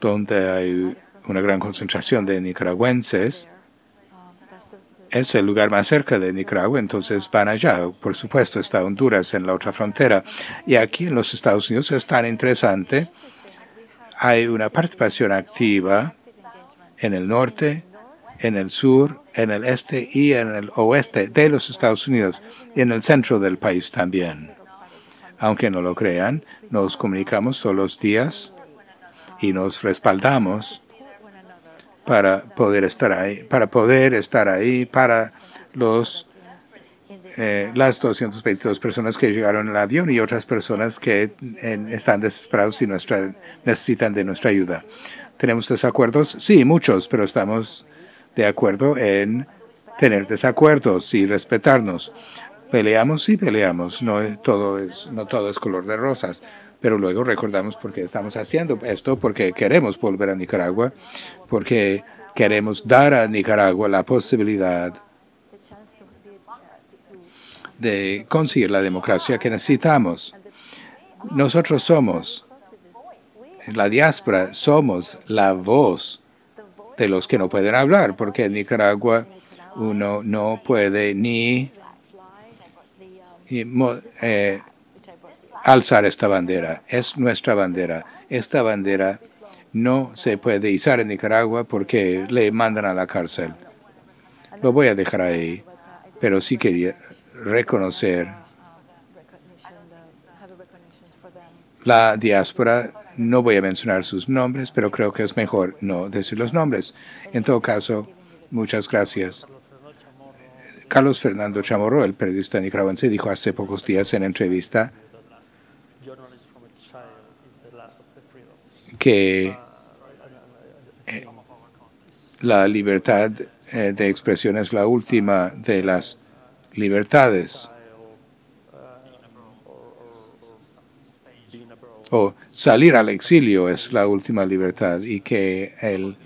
donde hay una gran concentración de nicaragüenses. Es el lugar más cerca de Nicaragua, entonces van allá. Por supuesto, está Honduras en la otra frontera. Y aquí en los Estados Unidos es tan interesante. Hay una participación activa en el norte, en el sur, en el este y en el oeste de los Estados Unidos y en el centro del país también. Aunque no lo crean, nos comunicamos todos los días y nos respaldamos para poder estar ahí para las 222 personas que llegaron en el avión y otras personas que están desesperados y necesitan de nuestra ayuda. ¿Tenemos desacuerdos? Sí, muchos, pero estamos de acuerdo en tener desacuerdos y respetarnos. Peleamos, sí peleamos, no todo es color de rosas. Pero luego recordamos por qué estamos haciendo esto, porque queremos volver a Nicaragua, porque queremos dar a Nicaragua la posibilidad de conseguir la democracia que necesitamos. Nosotros somos, la diáspora, somos la voz de los que no pueden hablar, porque en Nicaragua uno no puede ni alzar esta bandera. Es nuestra bandera. Esta bandera no se puede izar en Nicaragua porque le mandan a la cárcel. Lo voy a dejar ahí, pero sí quería reconocer la diáspora. No voy a mencionar sus nombres, pero creo que es mejor no decir los nombres. En todo caso, muchas gracias. Carlos Fernando Chamorro, el periodista nicaragüense, dijo hace pocos días en entrevista que la libertad de expresión es la última de las libertades. O salir al exilio es la última libertad y que el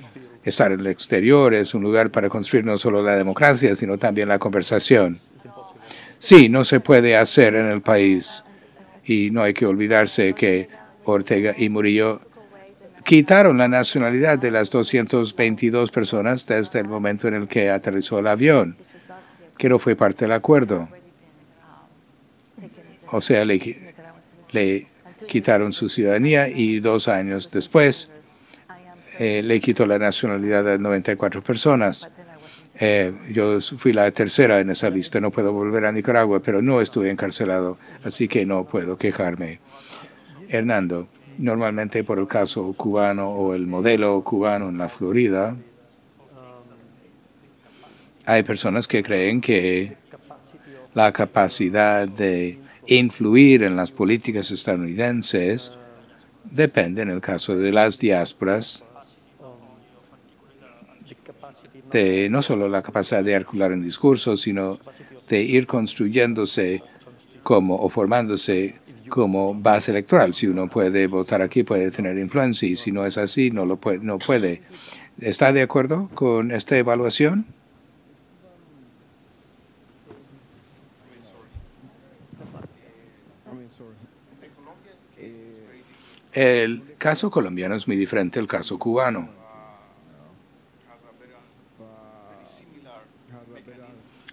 estar en el exterior es un lugar para construir no solo la democracia, sino también la conversación. Sí, no se puede hacer en el país y no hay que olvidarse que Ortega y Murillo quitaron la nacionalidad de las 222 personas desde el momento en el que aterrizó el avión, que no fue parte del acuerdo. O sea, le quitaron su ciudadanía y 2 años después le quitó la nacionalidad a 94 personas. Yo fui la tercera en esa lista. No puedo volver a Nicaragua, pero no estuve encarcelado, así que no puedo quejarme. Hernando. Normalmente por el caso cubano o el modelo cubano en la Florida, hay personas que creen que la capacidad de influir en las políticas estadounidenses depende, en el caso de las diásporas, de no solo la capacidad de articular un discurso, sino de ir construyéndose o formándose como base electoral. Si uno puede votar aquí, puede tener influencia, y si no es así, no puede. ¿Está de acuerdo con esta evaluación? El caso colombiano es muy diferente al caso cubano.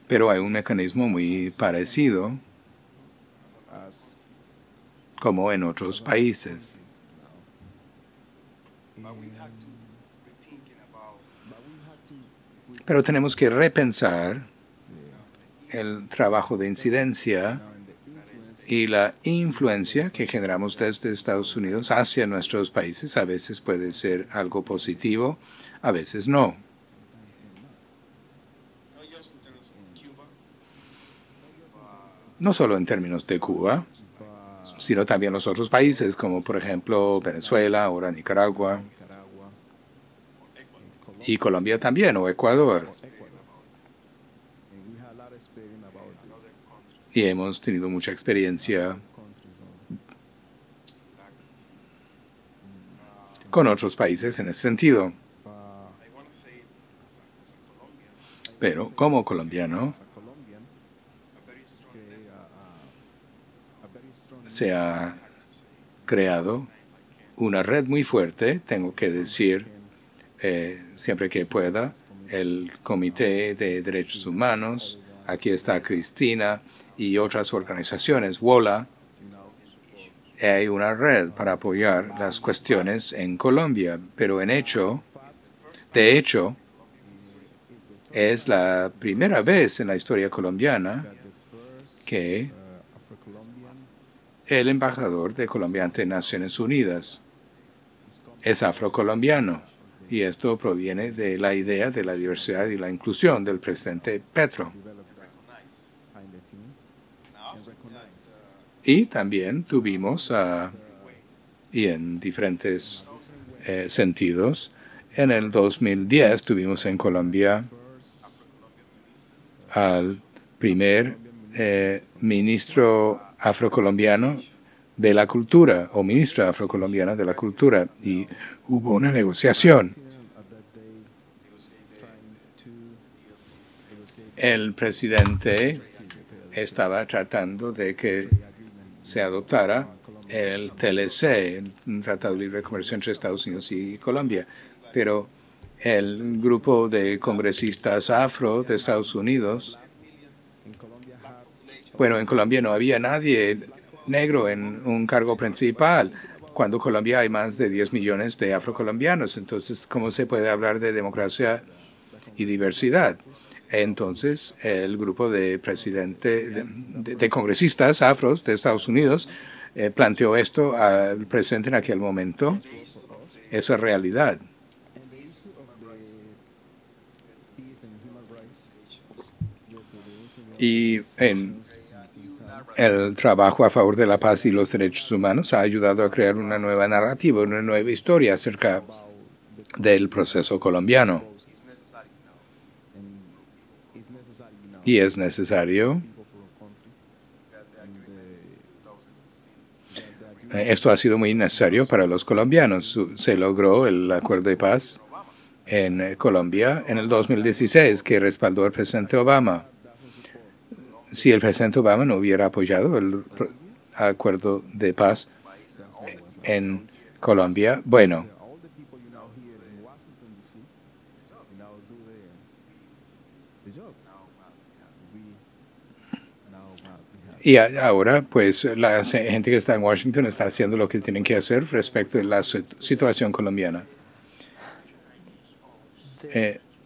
Pero hay un mecanismo muy parecido como en otros países. Pero tenemos que repensar el trabajo de incidencia y la influencia que generamos desde Estados Unidos hacia nuestros países. A veces puede ser algo positivo, a veces no. No solo en términos de Cuba, sino también los otros países, como por ejemplo Venezuela, ahora Nicaragua, y Colombia también, o Ecuador. Y hemos tenido mucha experiencia con otros países en ese sentido. Pero como colombiano, se ha creado una red muy fuerte, tengo que decir, siempre que pueda, el Comité de Derechos Humanos, aquí está Cristina y otras organizaciones, WOLA. Hay una red para apoyar las cuestiones en Colombia, pero de hecho, es la primera vez en la historia colombiana que el embajador de Colombia ante Naciones Unidas es afrocolombiano, y esto proviene de la idea de la diversidad y la inclusión del presidente Petro. Y también tuvimos, y en diferentes sentidos, en el 2010 tuvimos en Colombia al primer ministro afrocolombiano de la cultura, o ministra afrocolombiana de la cultura, y hubo una negociación. El presidente estaba tratando de que se adoptara el TLC, el Tratado de Libre Comercio entre Estados Unidos y Colombia, pero el grupo de congresistas afro de Estados Unidos, bueno, en Colombia no había nadie negro en un cargo principal, cuando en Colombia hay más de 10 millones de afrocolombianos. Entonces, ¿cómo se puede hablar de democracia y diversidad? Entonces, el grupo de congresistas afros de Estados Unidos planteó esto al presidente en aquel momento, esa realidad. Y el trabajo a favor de la paz y los derechos humanos ha ayudado a crear una nueva narrativa, una nueva historia acerca del proceso colombiano. Y es necesario. Esto ha sido muy necesario para los colombianos. Se logró el acuerdo de paz en Colombia en el 2016, que respaldó el presidente Obama. Si el presidente Obama no hubiera apoyado el acuerdo de paz en Colombia, bueno, y ahora, pues, la gente que está en Washington está haciendo lo que tienen que hacer respecto a la situación colombiana.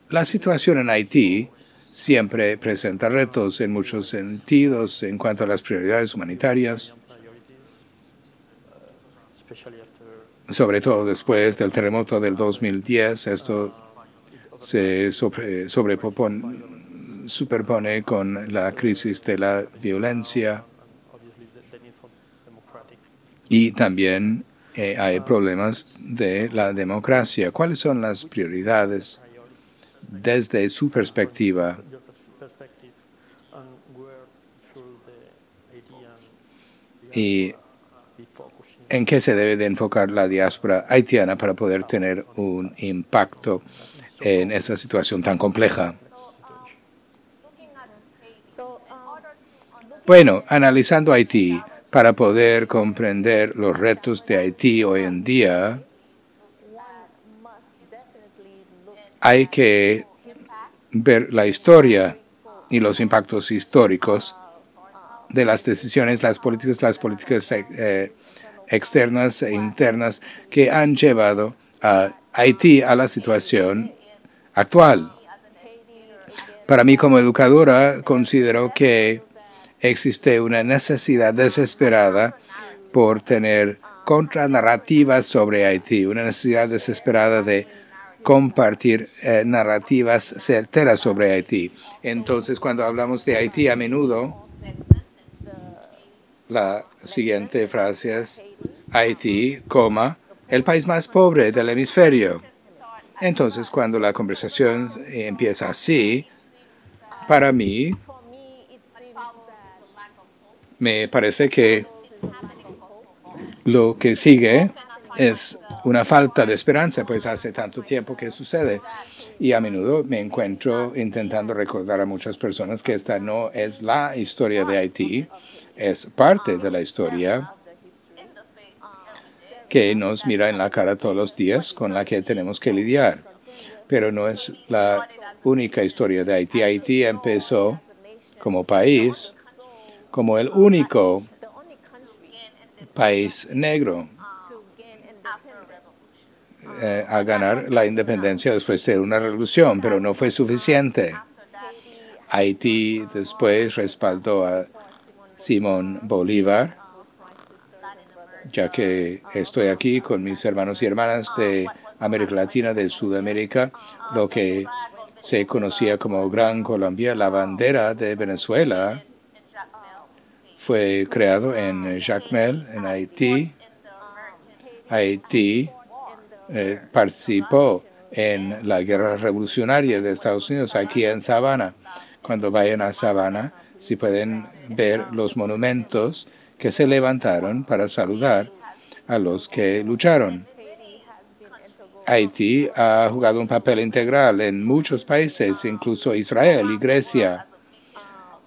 La situación en Haití siempre presenta retos en muchos sentidos en cuanto a las prioridades humanitarias, sobre todo después del terremoto del 2010. Esto se superpone con la crisis de la violencia, y también hay problemas de la democracia. ¿Cuáles son las prioridades desde su perspectiva? ¿Y en qué se debe de enfocar la diáspora haitiana para poder tener un impacto en esa situación tan compleja? Bueno, analizando Haití, para poder comprender los retos de Haití hoy en día, hay que ver la historia y los impactos históricos de las decisiones, las políticas externas e internas que han llevado a Haití a la situación actual. Para mí, como educadora, considero que existe una necesidad desesperada por tener contranarrativas sobre Haití, una necesidad desesperada de compartir narrativas certeras sobre Haití. Entonces, cuando hablamos de Haití, a menudo la siguiente frase es Haití, coma, el país más pobre del hemisferio. Entonces, cuando la conversación empieza así, para mí me parece que lo que sigue es una falta de esperanza, pues hace tanto tiempo que sucede. Y a menudo me encuentro intentando recordar a muchas personas que esta no es la historia de Haití, es parte de la historia que nos mira en la cara todos los días, con la que tenemos que lidiar. Pero no es la única historia de Haití. Haití empezó como país, como el único país negro a ganar la independencia después de una revolución, pero no fue suficiente. Haití después respaldó a Simón Bolívar, ya que estoy aquí con mis hermanos y hermanas de América Latina, de Sudamérica, lo que se conocía como Gran Colombia. La bandera de Venezuela fue creado en Jacmel, en Haití. Haití participó en la guerra revolucionaria de Estados Unidos, aquí en Savannah. Cuando vayan a Savannah, si pueden ver los monumentos que se levantaron para saludar a los que lucharon. Haití ha jugado un papel integral en muchos países, incluso Israel y Grecia,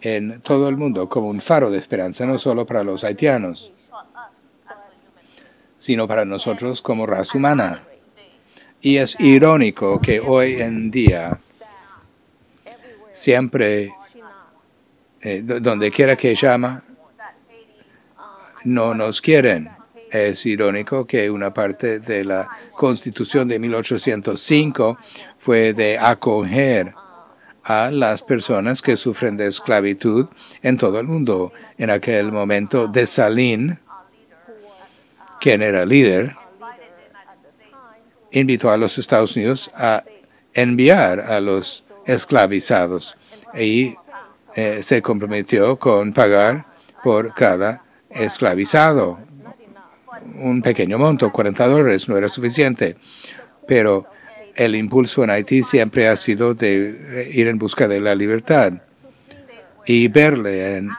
en todo el mundo, como un faro de esperanza, no solo para los haitianos, sino para nosotros como raza humana. Y es irónico que hoy en día, siempre, donde quiera que llama, no nos quieren. Es irónico que una parte de la Constitución de 1805 fue de acoger a las personas que sufren de esclavitud en todo el mundo. En aquel momento, Dessalines, quien era líder, invitó a los Estados Unidos a enviar a los esclavizados y se comprometió con pagar por cada esclavizado un pequeño monto, $40, no era suficiente. Pero el impulso en Haití siempre ha sido de ir en busca de la libertad. Y verle en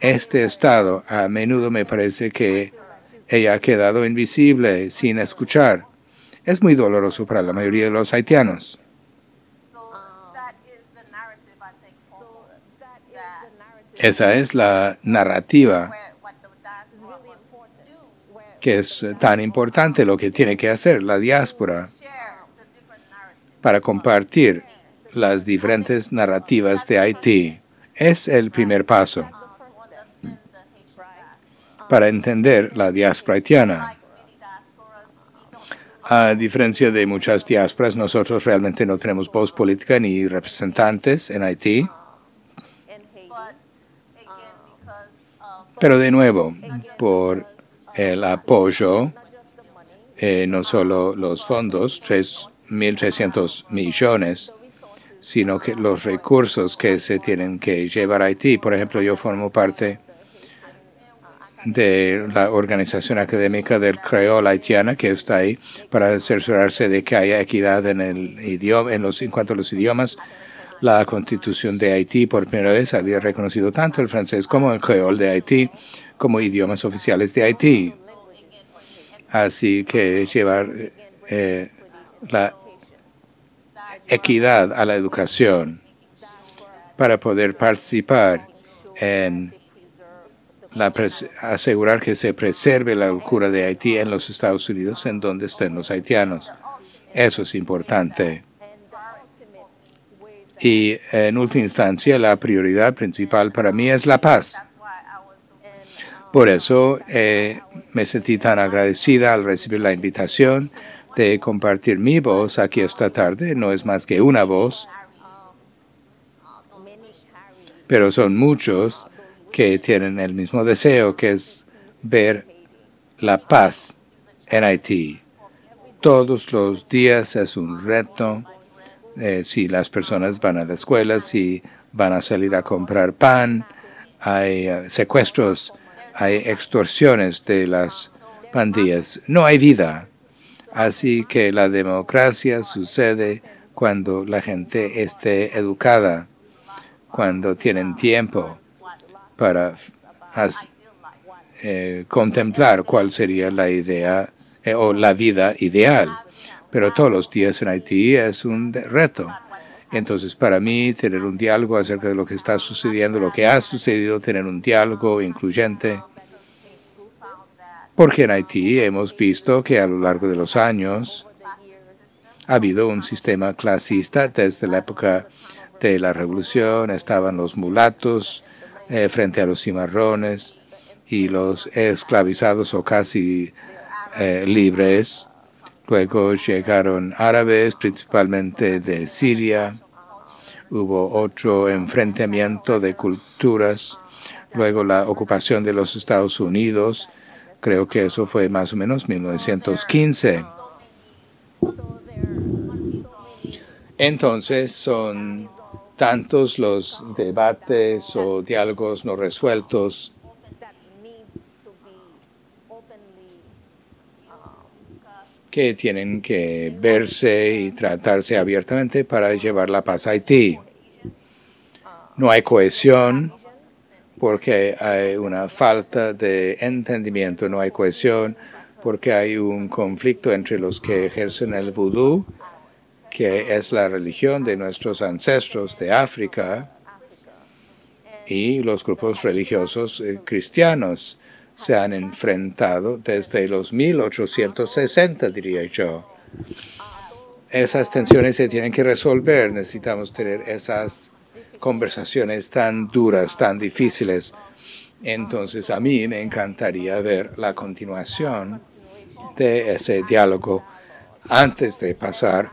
este estado, a menudo me parece que ella ha quedado invisible, sin escuchar. Es muy doloroso para la mayoría de los haitianos. Esa es la narrativa que es tan importante, lo que tiene que hacer la diáspora para compartir las diferentes narrativas de Haití. Es el primer paso para entender la diáspora haitiana. A diferencia de muchas diásporas, nosotros realmente no tenemos voz política ni representantes en Haití. Pero de nuevo, por el apoyo, no solo los fondos, 3.300 millones, sino que los recursos que se tienen que llevar a Haití. Por ejemplo, yo formo parte de la organización académica del Creol haitiana que está ahí para cerciorarse de que haya equidad en el idioma, en cuanto a los idiomas. La Constitución de Haití por primera vez había reconocido tanto el francés como el Creol de Haití como idiomas oficiales de Haití. Así que llevar la equidad a la educación para poder participar en asegurar que se preserve la cultura de Haití en los Estados Unidos, en donde estén los haitianos. Eso es importante. Y en última instancia, la prioridad principal para mí es la paz. Por eso me sentí tan agradecida al recibir la invitación de compartir mi voz aquí esta tarde. No es más que una voz, pero son muchos que tienen el mismo deseo, que es ver la paz en Haití. Todos los días es un reto. Si las personas van a la escuela, si van a salir a comprar pan, hay secuestros, hay extorsiones de las pandillas. No hay vida. Así que la democracia sucede cuando la gente esté educada, cuando tienen tiempo para contemplar cuál sería la idea o la vida ideal. Pero todos los días en Haití es un reto. Entonces, para mí, tener un diálogo acerca de lo que está sucediendo, lo que ha sucedido, tener un diálogo incluyente. Porque en Haití hemos visto que a lo largo de los años ha habido un sistema clasista. Desde la época de la revolución estaban los mulatos frente a los cimarrones y los esclavizados o casi libres. Luego llegaron árabes, principalmente de Siria. Hubo otro enfrentamiento de culturas. Luego la ocupación de los Estados Unidos. Creo que eso fue más o menos 1915. Entonces son tantos los debates o diálogos no resueltos que tienen que verse y tratarse abiertamente para llevar la paz a Haití. No hay cohesión porque hay una falta de entendimiento, no hay cohesión porque hay un conflicto entre los que ejercen el vudú, que es la religión de nuestros ancestros de África, y los grupos religiosos cristianos se han enfrentado desde los 1860, diría yo. Esas tensiones se tienen que resolver. Necesitamos tener esas conversaciones tan duras, tan difíciles. Entonces, a mí me encantaría ver la continuación de ese diálogo antes de pasar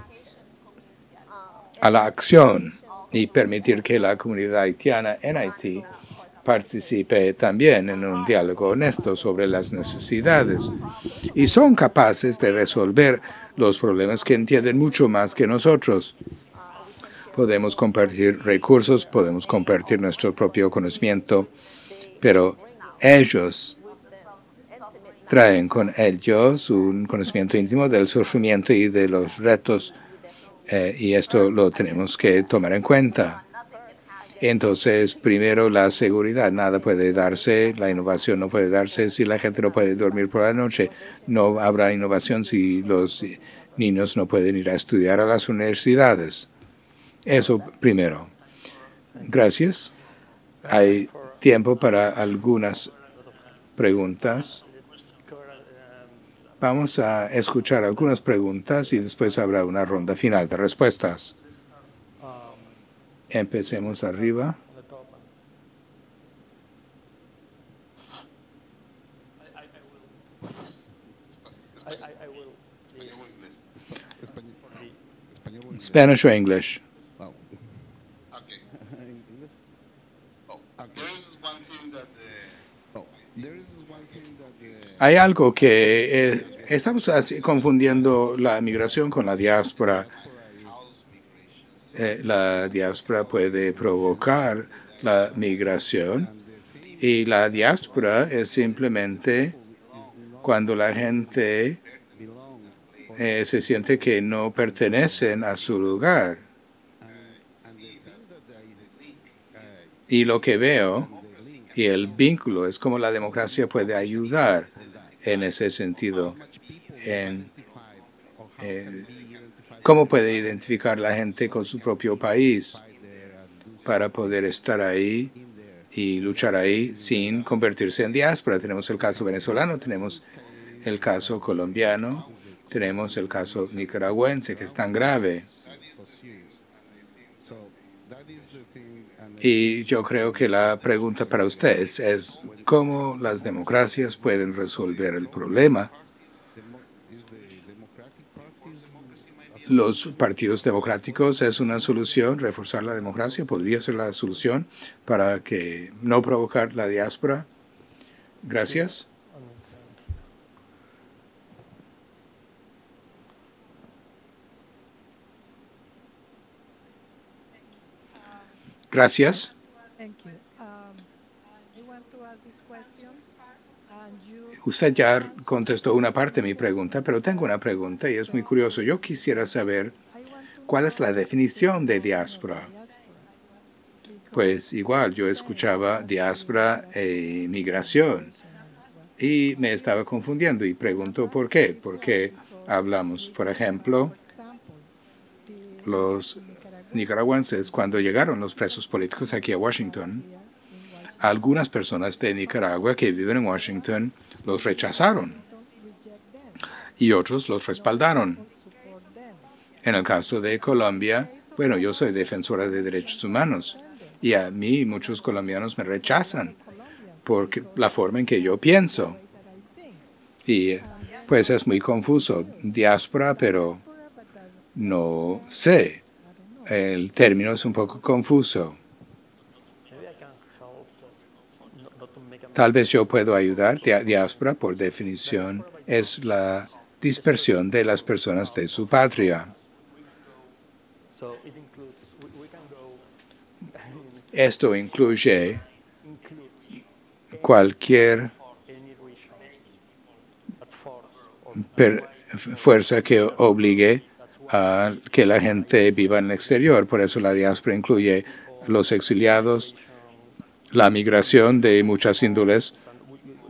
a la acción y permitir que la comunidad haitiana en Haití participe también en un diálogo honesto sobre las necesidades y son capaces de resolver los problemas que entienden mucho más que nosotros. Podemos compartir recursos, podemos compartir nuestro propio conocimiento, pero ellos traen con ellos un conocimiento íntimo del sufrimiento y de los retos, y esto lo tenemos que tomar en cuenta. Entonces, primero la seguridad. Nada puede darse, la innovación no puede darse si la gente no puede dormir por la noche. No habrá innovación si los niños no pueden ir a estudiar a las universidades. Eso primero. Gracias. Hay tiempo para algunas preguntas. Vamos a escuchar algunas preguntas y después habrá una ronda final de respuestas. Empecemos arriba. Spanish or English? Wow. Okay. English? Oh, okay. Hay algo que estamos confundiendo la migración con la diáspora. La diáspora puede provocar la migración y la diáspora es simplemente cuando la gente se siente que no pertenecen a su lugar. Y lo que veo y el vínculo es como la democracia puede ayudar en ese sentido. ¿Cómo puede identificar la gente con su propio país para poder estar ahí y luchar ahí sin convertirse en diáspora? Tenemos el caso venezolano, tenemos el caso colombiano, tenemos el caso nicaragüense, que es tan grave. Y yo creo que la pregunta para ustedes es cómo las democracias pueden resolver el problema. Los partidos democráticos es una solución. Reforzar la democracia podría ser la solución para que no provocar la diáspora. Gracias. Gracias. Usted ya contestó una parte de mi pregunta, pero tengo una pregunta y es muy curioso. Yo quisiera saber cuál es la definición de diáspora. Pues igual, yo escuchaba diáspora e migración y me estaba confundiendo y pregunto por qué. Porque hablamos, por ejemplo, los nicaragüenses, cuando llegaron los presos políticos aquí a Washington, algunas personas de Nicaragua que viven en Washington los rechazaron y otros los respaldaron. En el caso de Colombia, bueno, yo soy defensora de derechos humanos y a mí muchos colombianos me rechazan por la forma en que yo pienso. Y pues es muy confuso, diáspora, pero no sé. El término es un poco confuso. Tal vez yo puedo ayudar. Diáspora, por definición, es la dispersión de las personas de su patria. Esto incluye cualquier fuerza que obligue a que la gente viva en el exterior. Por eso la diáspora incluye los exiliados, la migración de muchas índoles,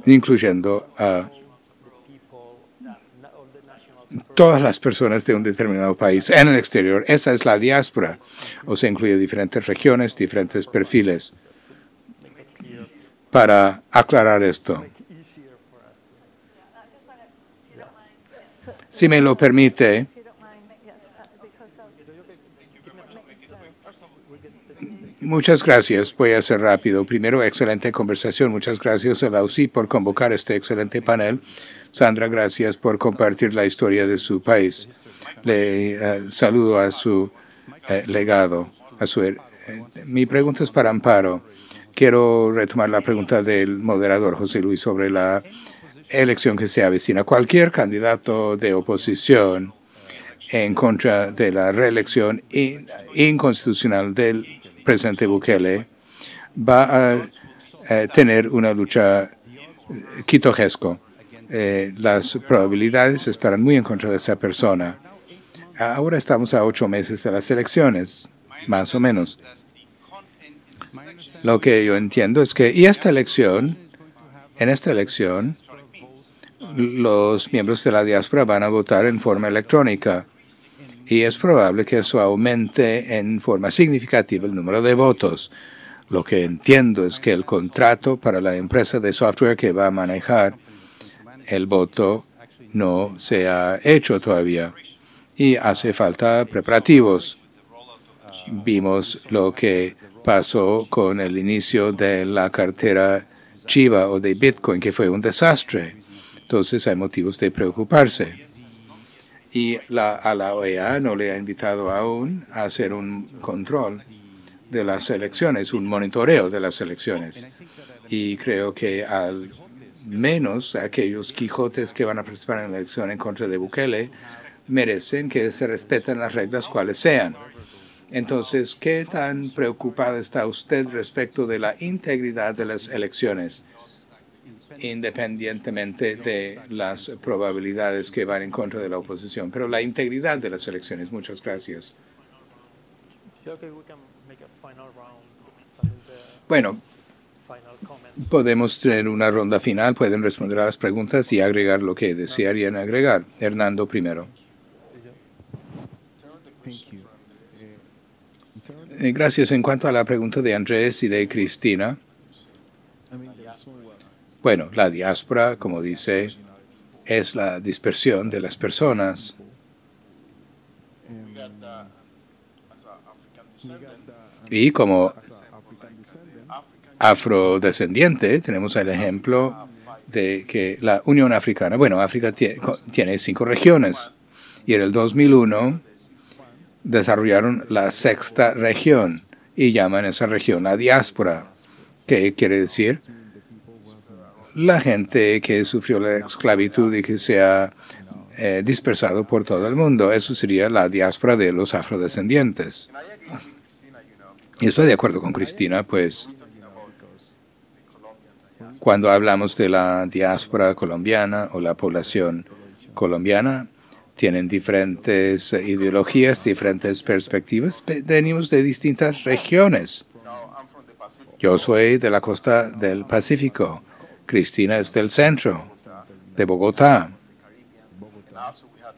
incluyendo a todas las personas de un determinado país en el exterior. Esa es la diáspora, o sea, incluye diferentes regiones, diferentes perfiles. Para aclarar esto, si me lo permite, muchas gracias. Voy a ser rápido. Primero, excelente conversación. Muchas gracias a la UCI por convocar este excelente panel. Sandra, gracias por compartir la historia de su país. Le saludo a su legado. Mi pregunta es para Amparo. Quiero retomar la pregunta del moderador José Luis sobre la elección que se avecina. Cualquier candidato de oposición en contra de la reelección inconstitucional del presidente Bukele va a tener una lucha quitojesco. Las probabilidades estarán muy en contra de esa persona. Ahora estamos a 8 meses de las elecciones, más o menos. Lo que yo entiendo es que en esta elección, los miembros de la diáspora van a votar en forma electrónica. Y es probable que eso aumente en forma significativa el número de votos. Lo que entiendo es que el contrato para la empresa de software que va a manejar el voto no se ha hecho todavía y hace falta preparativos. Vimos lo que pasó con el inicio de la cartera Chiva o de Bitcoin, que fue un desastre. Entonces hay motivos de preocuparse. Y a la OEA no le ha invitado aún a hacer un control de las elecciones, un monitoreo de las elecciones. Y creo que al menos aquellos quijotes que van a participar en la elección en contra de Bukele merecen que se respeten las reglas cuales sean. Entonces, ¿qué tan preocupada está usted respecto de la integridad de las elecciones, independientemente de las probabilidades que van en contra de la oposición? Pero la integridad de las elecciones. Muchas gracias. Bueno, podemos tener una ronda final. Pueden responder a las preguntas y agregar lo que desearían agregar. Hernando primero. Gracias. En cuanto a la pregunta de Andrés y de Cristina, bueno, la diáspora, como dice, es la dispersión de las personas. Y como afrodescendiente, tenemos el ejemplo de que la Unión Africana, bueno, África tiene 5 regiones. Y en el 2001 desarrollaron la 6ª región y llaman esa región la diáspora, que quiere decir la gente que sufrió la esclavitud y que se ha dispersado por todo el mundo. Eso sería la diáspora de los afrodescendientes. Y estoy de acuerdo con Cristina, pues cuando hablamos de la diáspora colombiana o la población colombiana, tienen diferentes ideologías, diferentes perspectivas. Venimos de distintas regiones. Yo soy de la costa del Pacífico. Cristina es del centro, de Bogotá.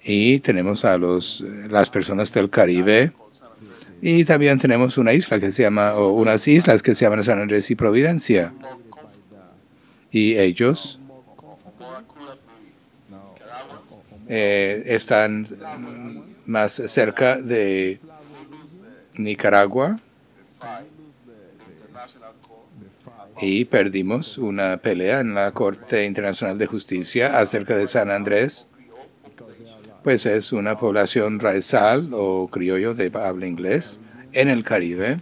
Y tenemos a las personas del Caribe. Y también tenemos una isla que se llama, o unas islas que se llaman San Andrés y Providencia. Y ellos están más cerca de Nicaragua y perdimos una pelea en la Corte Internacional de Justicia acerca de San Andrés, pues es una población raizal o criollo de habla inglés en el Caribe.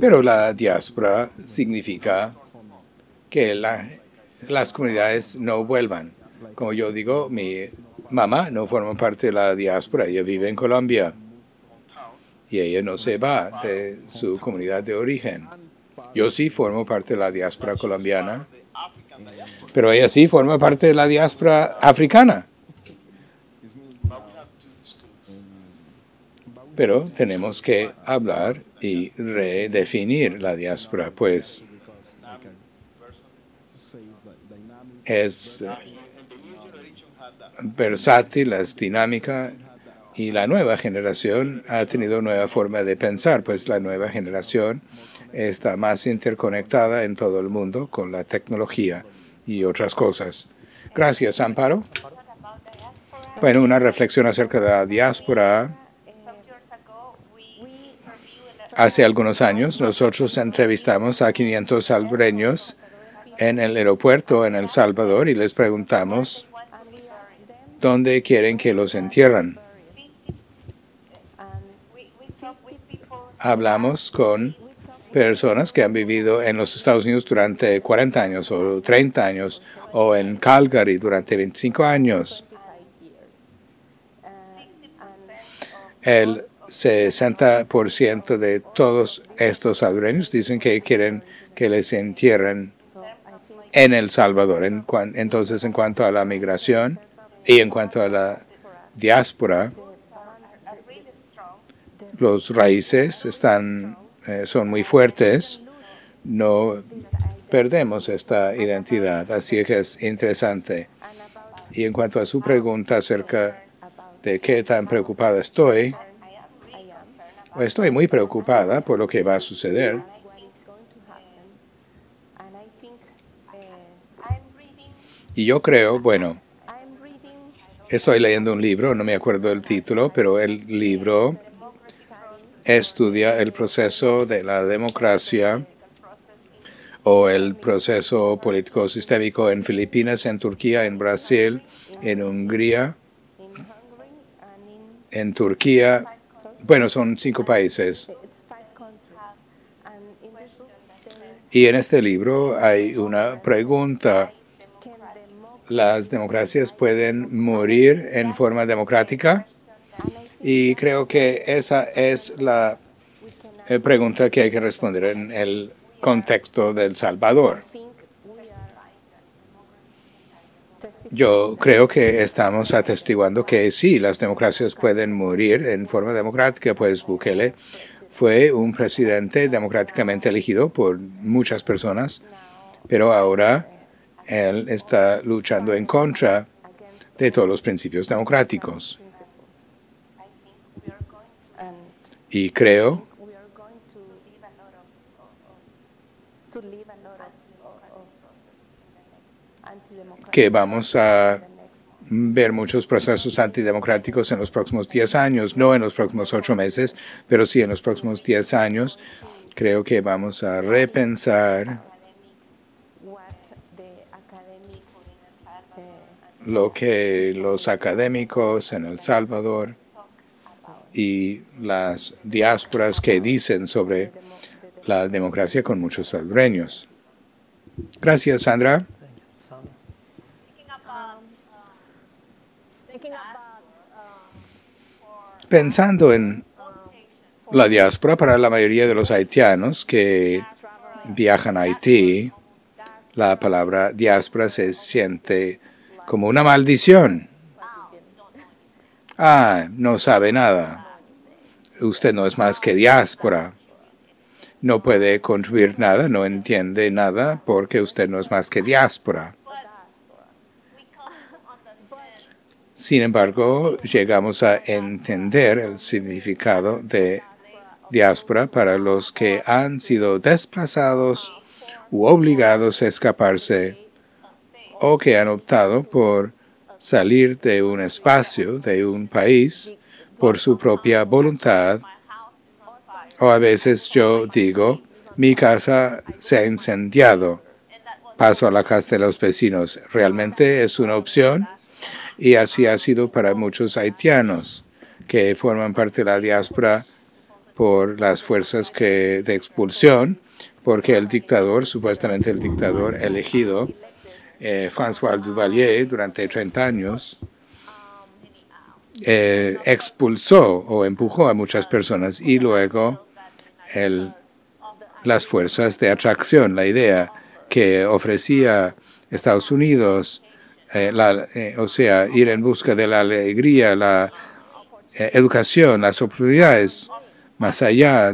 Pero la diáspora significa que las comunidades no vuelvan. Como yo digo, mi mamá no forma parte de la diáspora, ella vive en Colombia y ella no se va de su comunidad de origen. Yo sí formo parte de la diáspora colombiana, pero ella sí forma parte de la diáspora africana. Pero tenemos que hablar y redefinir la diáspora, pues es versátil, es dinámica, y la nueva generación ha tenido nueva forma de pensar, pues la nueva generación está más interconectada en todo el mundo con la tecnología y otras cosas. Gracias, Amparo. Bueno, una reflexión acerca de la diáspora. Hace algunos años, nosotros entrevistamos a 500 salvadoreños en el aeropuerto en El Salvador y les preguntamos dónde quieren que los entierren. Hablamos con personas que han vivido en los Estados Unidos durante 40 años o 30 años o en Calgary durante 25 años. El 60% de todos estos salvadoreños dicen que quieren que les entierren en El Salvador. Entonces, en cuanto a la migración y en cuanto a la diáspora, los raíces son muy fuertes. No perdemos esta identidad, así que es interesante. Y en cuanto a su pregunta acerca de qué tan preocupada estoy, estoy muy preocupada por lo que va a suceder. Y yo creo, bueno, estoy leyendo un libro, no me acuerdo el título, pero el libro estudia el proceso de la democracia o el proceso político sistémico en Filipinas, en Turquía, en Brasil, en Hungría, en Turquía. Bueno, son 5 países. Y en este libro hay una pregunta. ¿Las democracias pueden morir en forma democrática? Y creo que esa es la pregunta que hay que responder en el contexto de El Salvador. Yo creo que estamos atestiguando que sí, las democracias pueden morir en forma democrática, pues Bukele fue un presidente democráticamente elegido por muchas personas, pero ahora él está luchando en contra de todos los principios democráticos. Y creo que vamos a ver muchos procesos antidemocráticos en los próximos 10 años, no en los próximos 8 meses, pero sí en los próximos 10 años. Creo que vamos a repensar lo que los académicos en El Salvador y las diásporas que dicen sobre la democracia con muchos salvadoreños. Gracias, Sandra. Pensando en la diáspora para la mayoría de los haitianos que viajan a Haití, la palabra diáspora se siente como una maldición. Ah, no sabe nada. Usted no es más que diáspora. No puede contribuir nada, no entiende nada porque usted no es más que diáspora. Sin embargo, llegamos a entender el significado de diáspora para los que han sido desplazados u obligados a escaparse o que han optado por salir de un espacio, de un país, por su propia voluntad. O a veces yo digo, mi casa se ha incendiado, paso a la casa de los vecinos. Realmente es una opción y así ha sido para muchos haitianos que forman parte de la diáspora por las fuerzas de expulsión, porque el dictador, supuestamente el dictador elegido, François Duvalier, durante 30 años, expulsó o empujó a muchas personas y luego las fuerzas de atracción, la idea que ofrecía Estados Unidos, o sea, ir en busca de la alegría, la educación, las oportunidades, más allá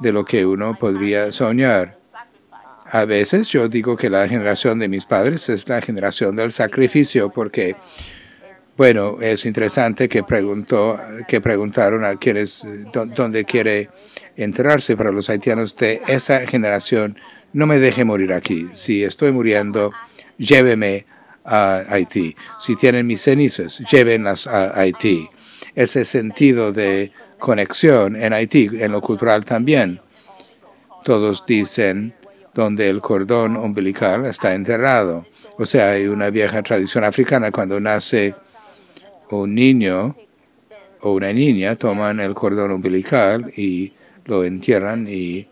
de lo que uno podría soñar. A veces yo digo que la generación de mis padres es la generación del sacrificio, porque, bueno, es interesante que preguntaron a quienes dónde quiere enterarse para los haitianos de esa generación. No me deje morir aquí. Si estoy muriendo, lléveme a Haití. Si tienen mis cenizas, llévenlas a Haití. Ese sentido de conexión en Haití, en lo cultural también. Todos dicen donde el cordón umbilical está enterrado. O sea, hay una vieja tradición africana. Cuando nace un niño o una niña, toman el cordón umbilical y lo entierran y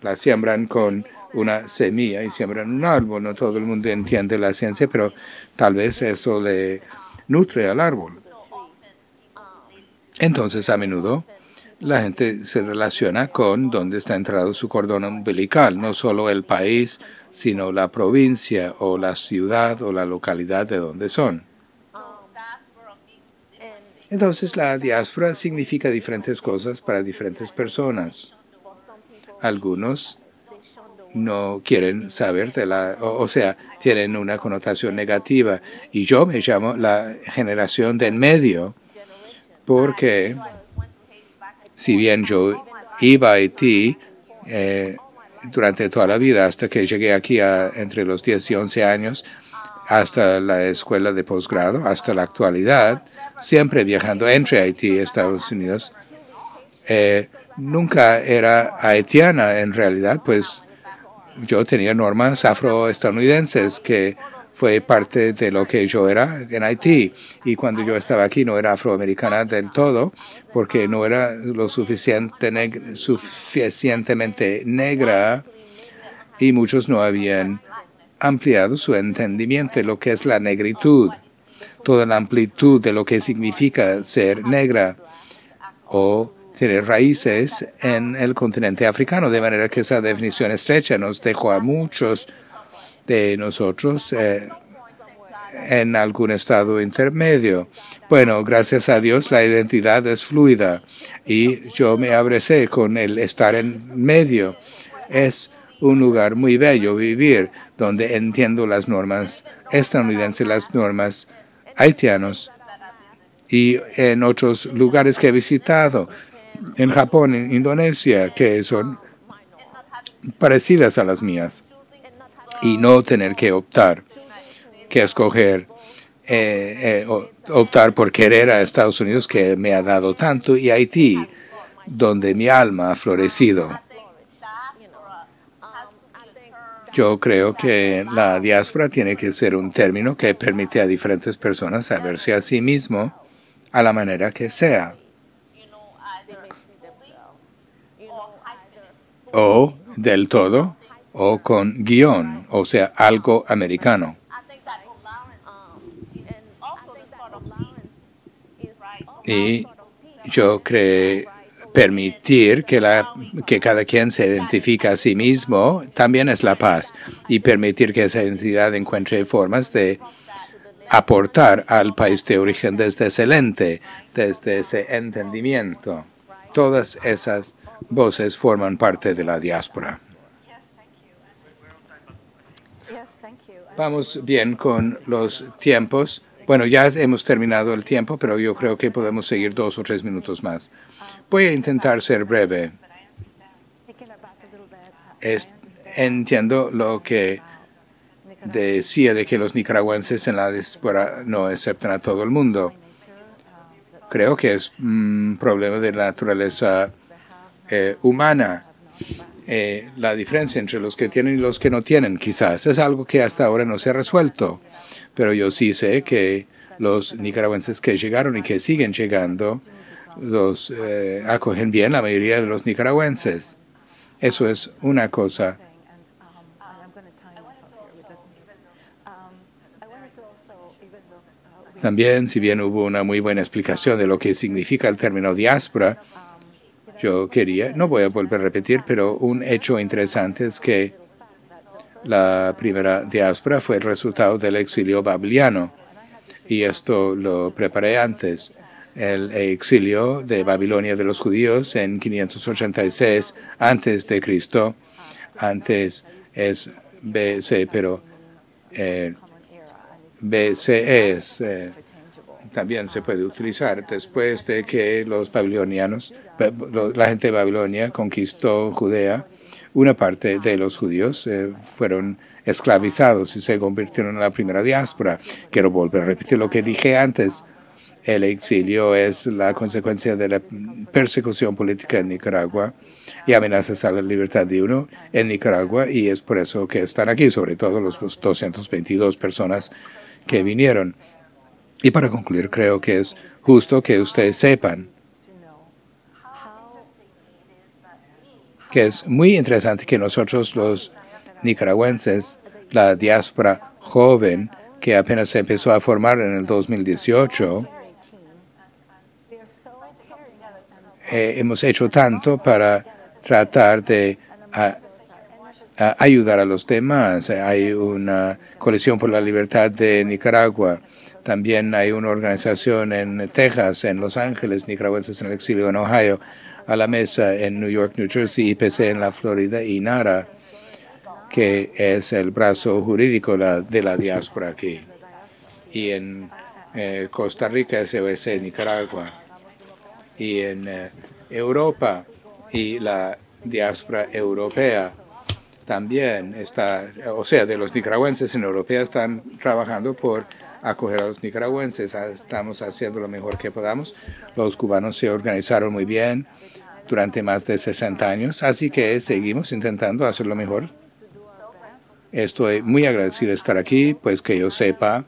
la siembran con una semilla y siembran un árbol. No todo el mundo entiende la ciencia, pero tal vez eso le nutre al árbol. Entonces, a menudo, la gente se relaciona con dónde está enterrado su cordón umbilical, no solo el país, sino la provincia o la ciudad o la localidad de donde son. Entonces, la diáspora significa diferentes cosas para diferentes personas. Algunos no quieren saber de la... O sea, tienen una connotación negativa. Y yo me llamo la generación de en medio, porque si bien yo iba a Haití durante toda la vida, hasta que llegué aquí entre los 10 y 11 años, hasta la escuela de posgrado, hasta la actualidad, siempre viajando entre Haití y Estados Unidos, nunca era haitiana en realidad, pues yo tenía normas afroestadounidenses que fue parte de lo que yo era en Haití. Y cuando yo estaba aquí no era afroamericana del todo, porque no era lo suficientemente negra y muchos no habían ampliado su entendimiento de lo que es la negritud, toda la amplitud de lo que significa ser negra o tener raíces en el continente africano, de manera que esa definición estrecha nos dejó a muchos de nosotros en algún estado intermedio. Bueno, gracias a Dios la identidad es fluida y yo me abracé con el estar en medio. Es un lugar muy bello vivir, donde entiendo las normas estadounidenses, las normas haitianas y en otros lugares que he visitado, en Japón, en Indonesia, que son parecidas a las mías. Y no tener que optar, que escoger, optar por querer a Estados Unidos, que me ha dado tanto, y Haití, donde mi alma ha florecido. Yo creo que la diáspora tiene que ser un término que permite a diferentes personas saberse a sí mismo a la manera que sea. O del todo, o con guión, o sea, algo americano. Y yo creo permitir que cada quien se identifique a sí mismo también es la paz, y permitir que esa identidad encuentre formas de aportar al país de origen desde ese lente, desde ese entendimiento. Todas esas voces forman parte de la diáspora. Vamos bien con los tiempos. Bueno, ya hemos terminado el tiempo, pero yo creo que podemos seguir 2 o 3 minutos más. Voy a intentar ser breve. Entiendo lo que decía de que los nicaragüenses en la diáspora no aceptan a todo el mundo. Creo que es un problema de la naturaleza humana. La diferencia entre los que tienen y los que no tienen, quizás, es algo que hasta ahora no se ha resuelto. Pero yo sí sé que los nicaragüenses que llegaron y que siguen llegando, los acogen bien la mayoría de los nicaragüenses. Eso es una cosa. También, si bien hubo una muy buena explicación de lo que significa el término diáspora, yo quería, no voy a volver a repetir, pero un hecho interesante es que la primera diáspora fue el resultado del exilio babiloniano. Y esto lo preparé antes. El exilio de Babilonia de los judíos en 586 a.C. Antes es BC, pero BCE es, también se puede utilizar después de que los babilonianos, la gente de Babilonia conquistó Judea. Una parte de los judíos fueron esclavizados y se convirtieron en la primera diáspora. Quiero volver a repetir lo que dije antes. El exilio es la consecuencia de la persecución política en Nicaragua y amenazas a la libertad de uno en Nicaragua, y es por eso que están aquí, sobre todo los 222 personas que vinieron. Y para concluir, creo que es justo que ustedes sepan que es muy interesante que nosotros los nicaragüenses, la diáspora joven que apenas se empezó a formar en el 2018, hemos hecho tanto para tratar de ayudar a los demás. Hay una Coalición por la Libertad de Nicaragua. También hay una organización en Texas, en Los Ángeles, nicaragüenses en el exilio en Ohio, a la mesa en New York, New Jersey, IPC en la Florida y NARA, que es el brazo jurídico de la diáspora aquí. Y en Costa Rica, SOS Nicaragua. Y en Europa y la diáspora europea también está, o sea, de los nicaragüenses en Europa están trabajando por acoger a los nicaragüenses. Estamos haciendo lo mejor que podamos. Los cubanos se organizaron muy bien durante más de 60 años, así que seguimos intentando hacer lo mejor. Estoy muy agradecido de estar aquí, pues que yo sepa,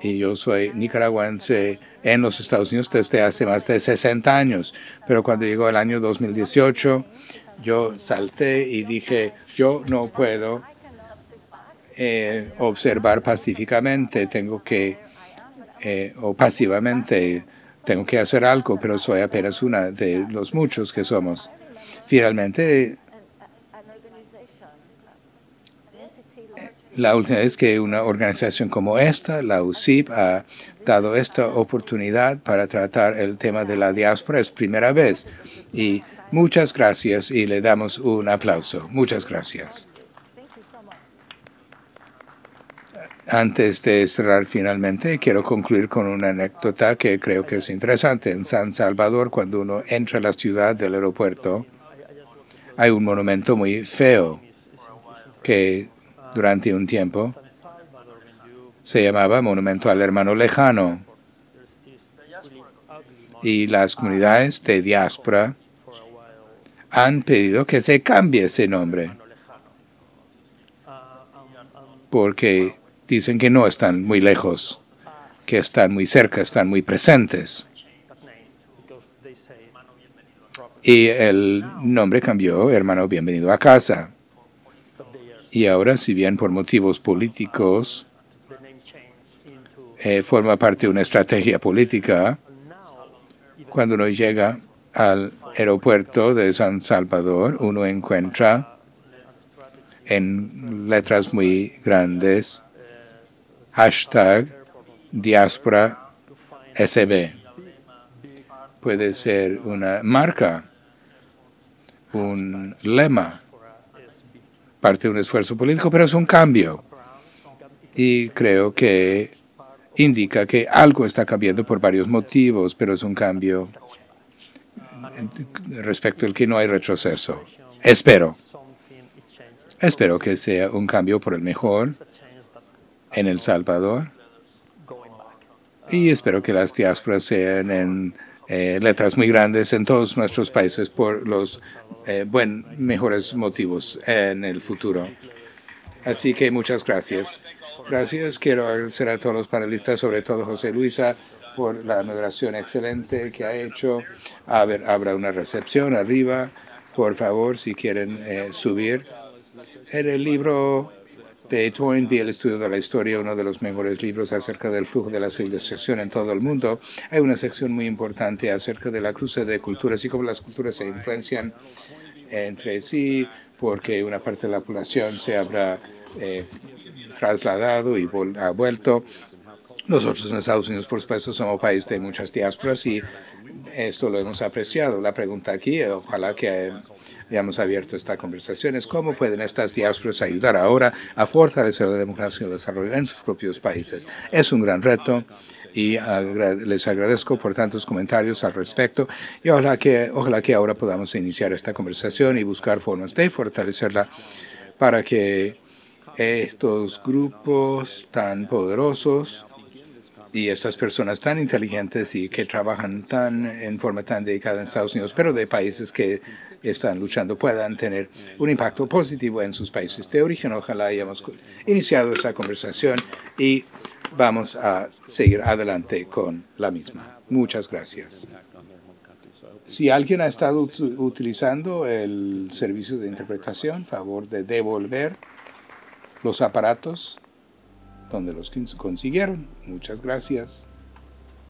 y yo soy nicaragüense en los Estados Unidos desde hace más de 60 años. Pero cuando llegó el año 2018, yo salté y dije, yo no puedo observar pacíficamente, tengo que, o pasivamente, tengo que hacer algo, pero soy apenas una de los muchos que somos. Finalmente, la última vez que una organización como esta, la UCI, ha dado esta oportunidad para tratar el tema de la diáspora, es primera vez. Y muchas gracias, y le damos un aplauso. Muchas gracias. Antes de cerrar finalmente, quiero concluir con una anécdota que creo que es interesante. En San Salvador, cuando uno entra a la ciudad del aeropuerto, hay un monumento muy feo que durante un tiempo se llamaba Monumento al Hermano Lejano, y las comunidades de diáspora han pedido que se cambie ese nombre porque dicen que no están muy lejos, que están muy cerca, están muy presentes. Y el nombre cambió, Hermano Bienvenido a Casa. Y ahora, si bien por motivos políticos forma parte de una estrategia política, cuando uno llega al aeropuerto de San Salvador, uno encuentra en letras muy grandes hashtag diáspora SB. Puede ser una marca, un lema, parte de un esfuerzo político, pero es un cambio. Y creo que indica que algo está cambiando por varios motivos, pero es un cambio respecto al que no hay retroceso. Espero. Espero que sea un cambio por el mejor en El Salvador y espero que las diásporas sean en letras muy grandes en todos nuestros países por los mejores motivos en el futuro. Así que muchas gracias. Gracias. Quiero agradecer a todos los panelistas, sobre todo José Luisa, por la moderación excelente que ha hecho. A ver, habrá una recepción arriba, por favor, si quieren subir. En el libro de Toynbee, El estudio de la historia, uno de los mejores libros acerca del flujo de la civilización en todo el mundo, hay una sección muy importante acerca de la cruce de culturas y cómo las culturas se influencian entre sí, porque una parte de la población se habrá trasladado y ha vuelto. Nosotros en Estados Unidos, por supuesto, somos país de muchas diásporas y esto lo hemos apreciado. La pregunta aquí, ojalá que hayamos abierto esta conversación, es cómo pueden estas diásporas ayudar ahora a fortalecer la democracia y el desarrollo en sus propios países. Es un gran reto y les agradezco por tantos comentarios al respecto y ojalá que ahora podamos iniciar esta conversación y buscar formas de fortalecerla para que estos grupos tan poderosos y estas personas tan inteligentes y que trabajan en forma tan dedicada en Estados Unidos, pero de países que están luchando, puedan tener un impacto positivo en sus países de origen. Ojalá hayamos iniciado esa conversación y vamos a seguir adelante con la misma. Muchas gracias. Si alguien ha estado utilizando el servicio de interpretación, favor de devolver los aparatos donde los consiguieron. Muchas gracias.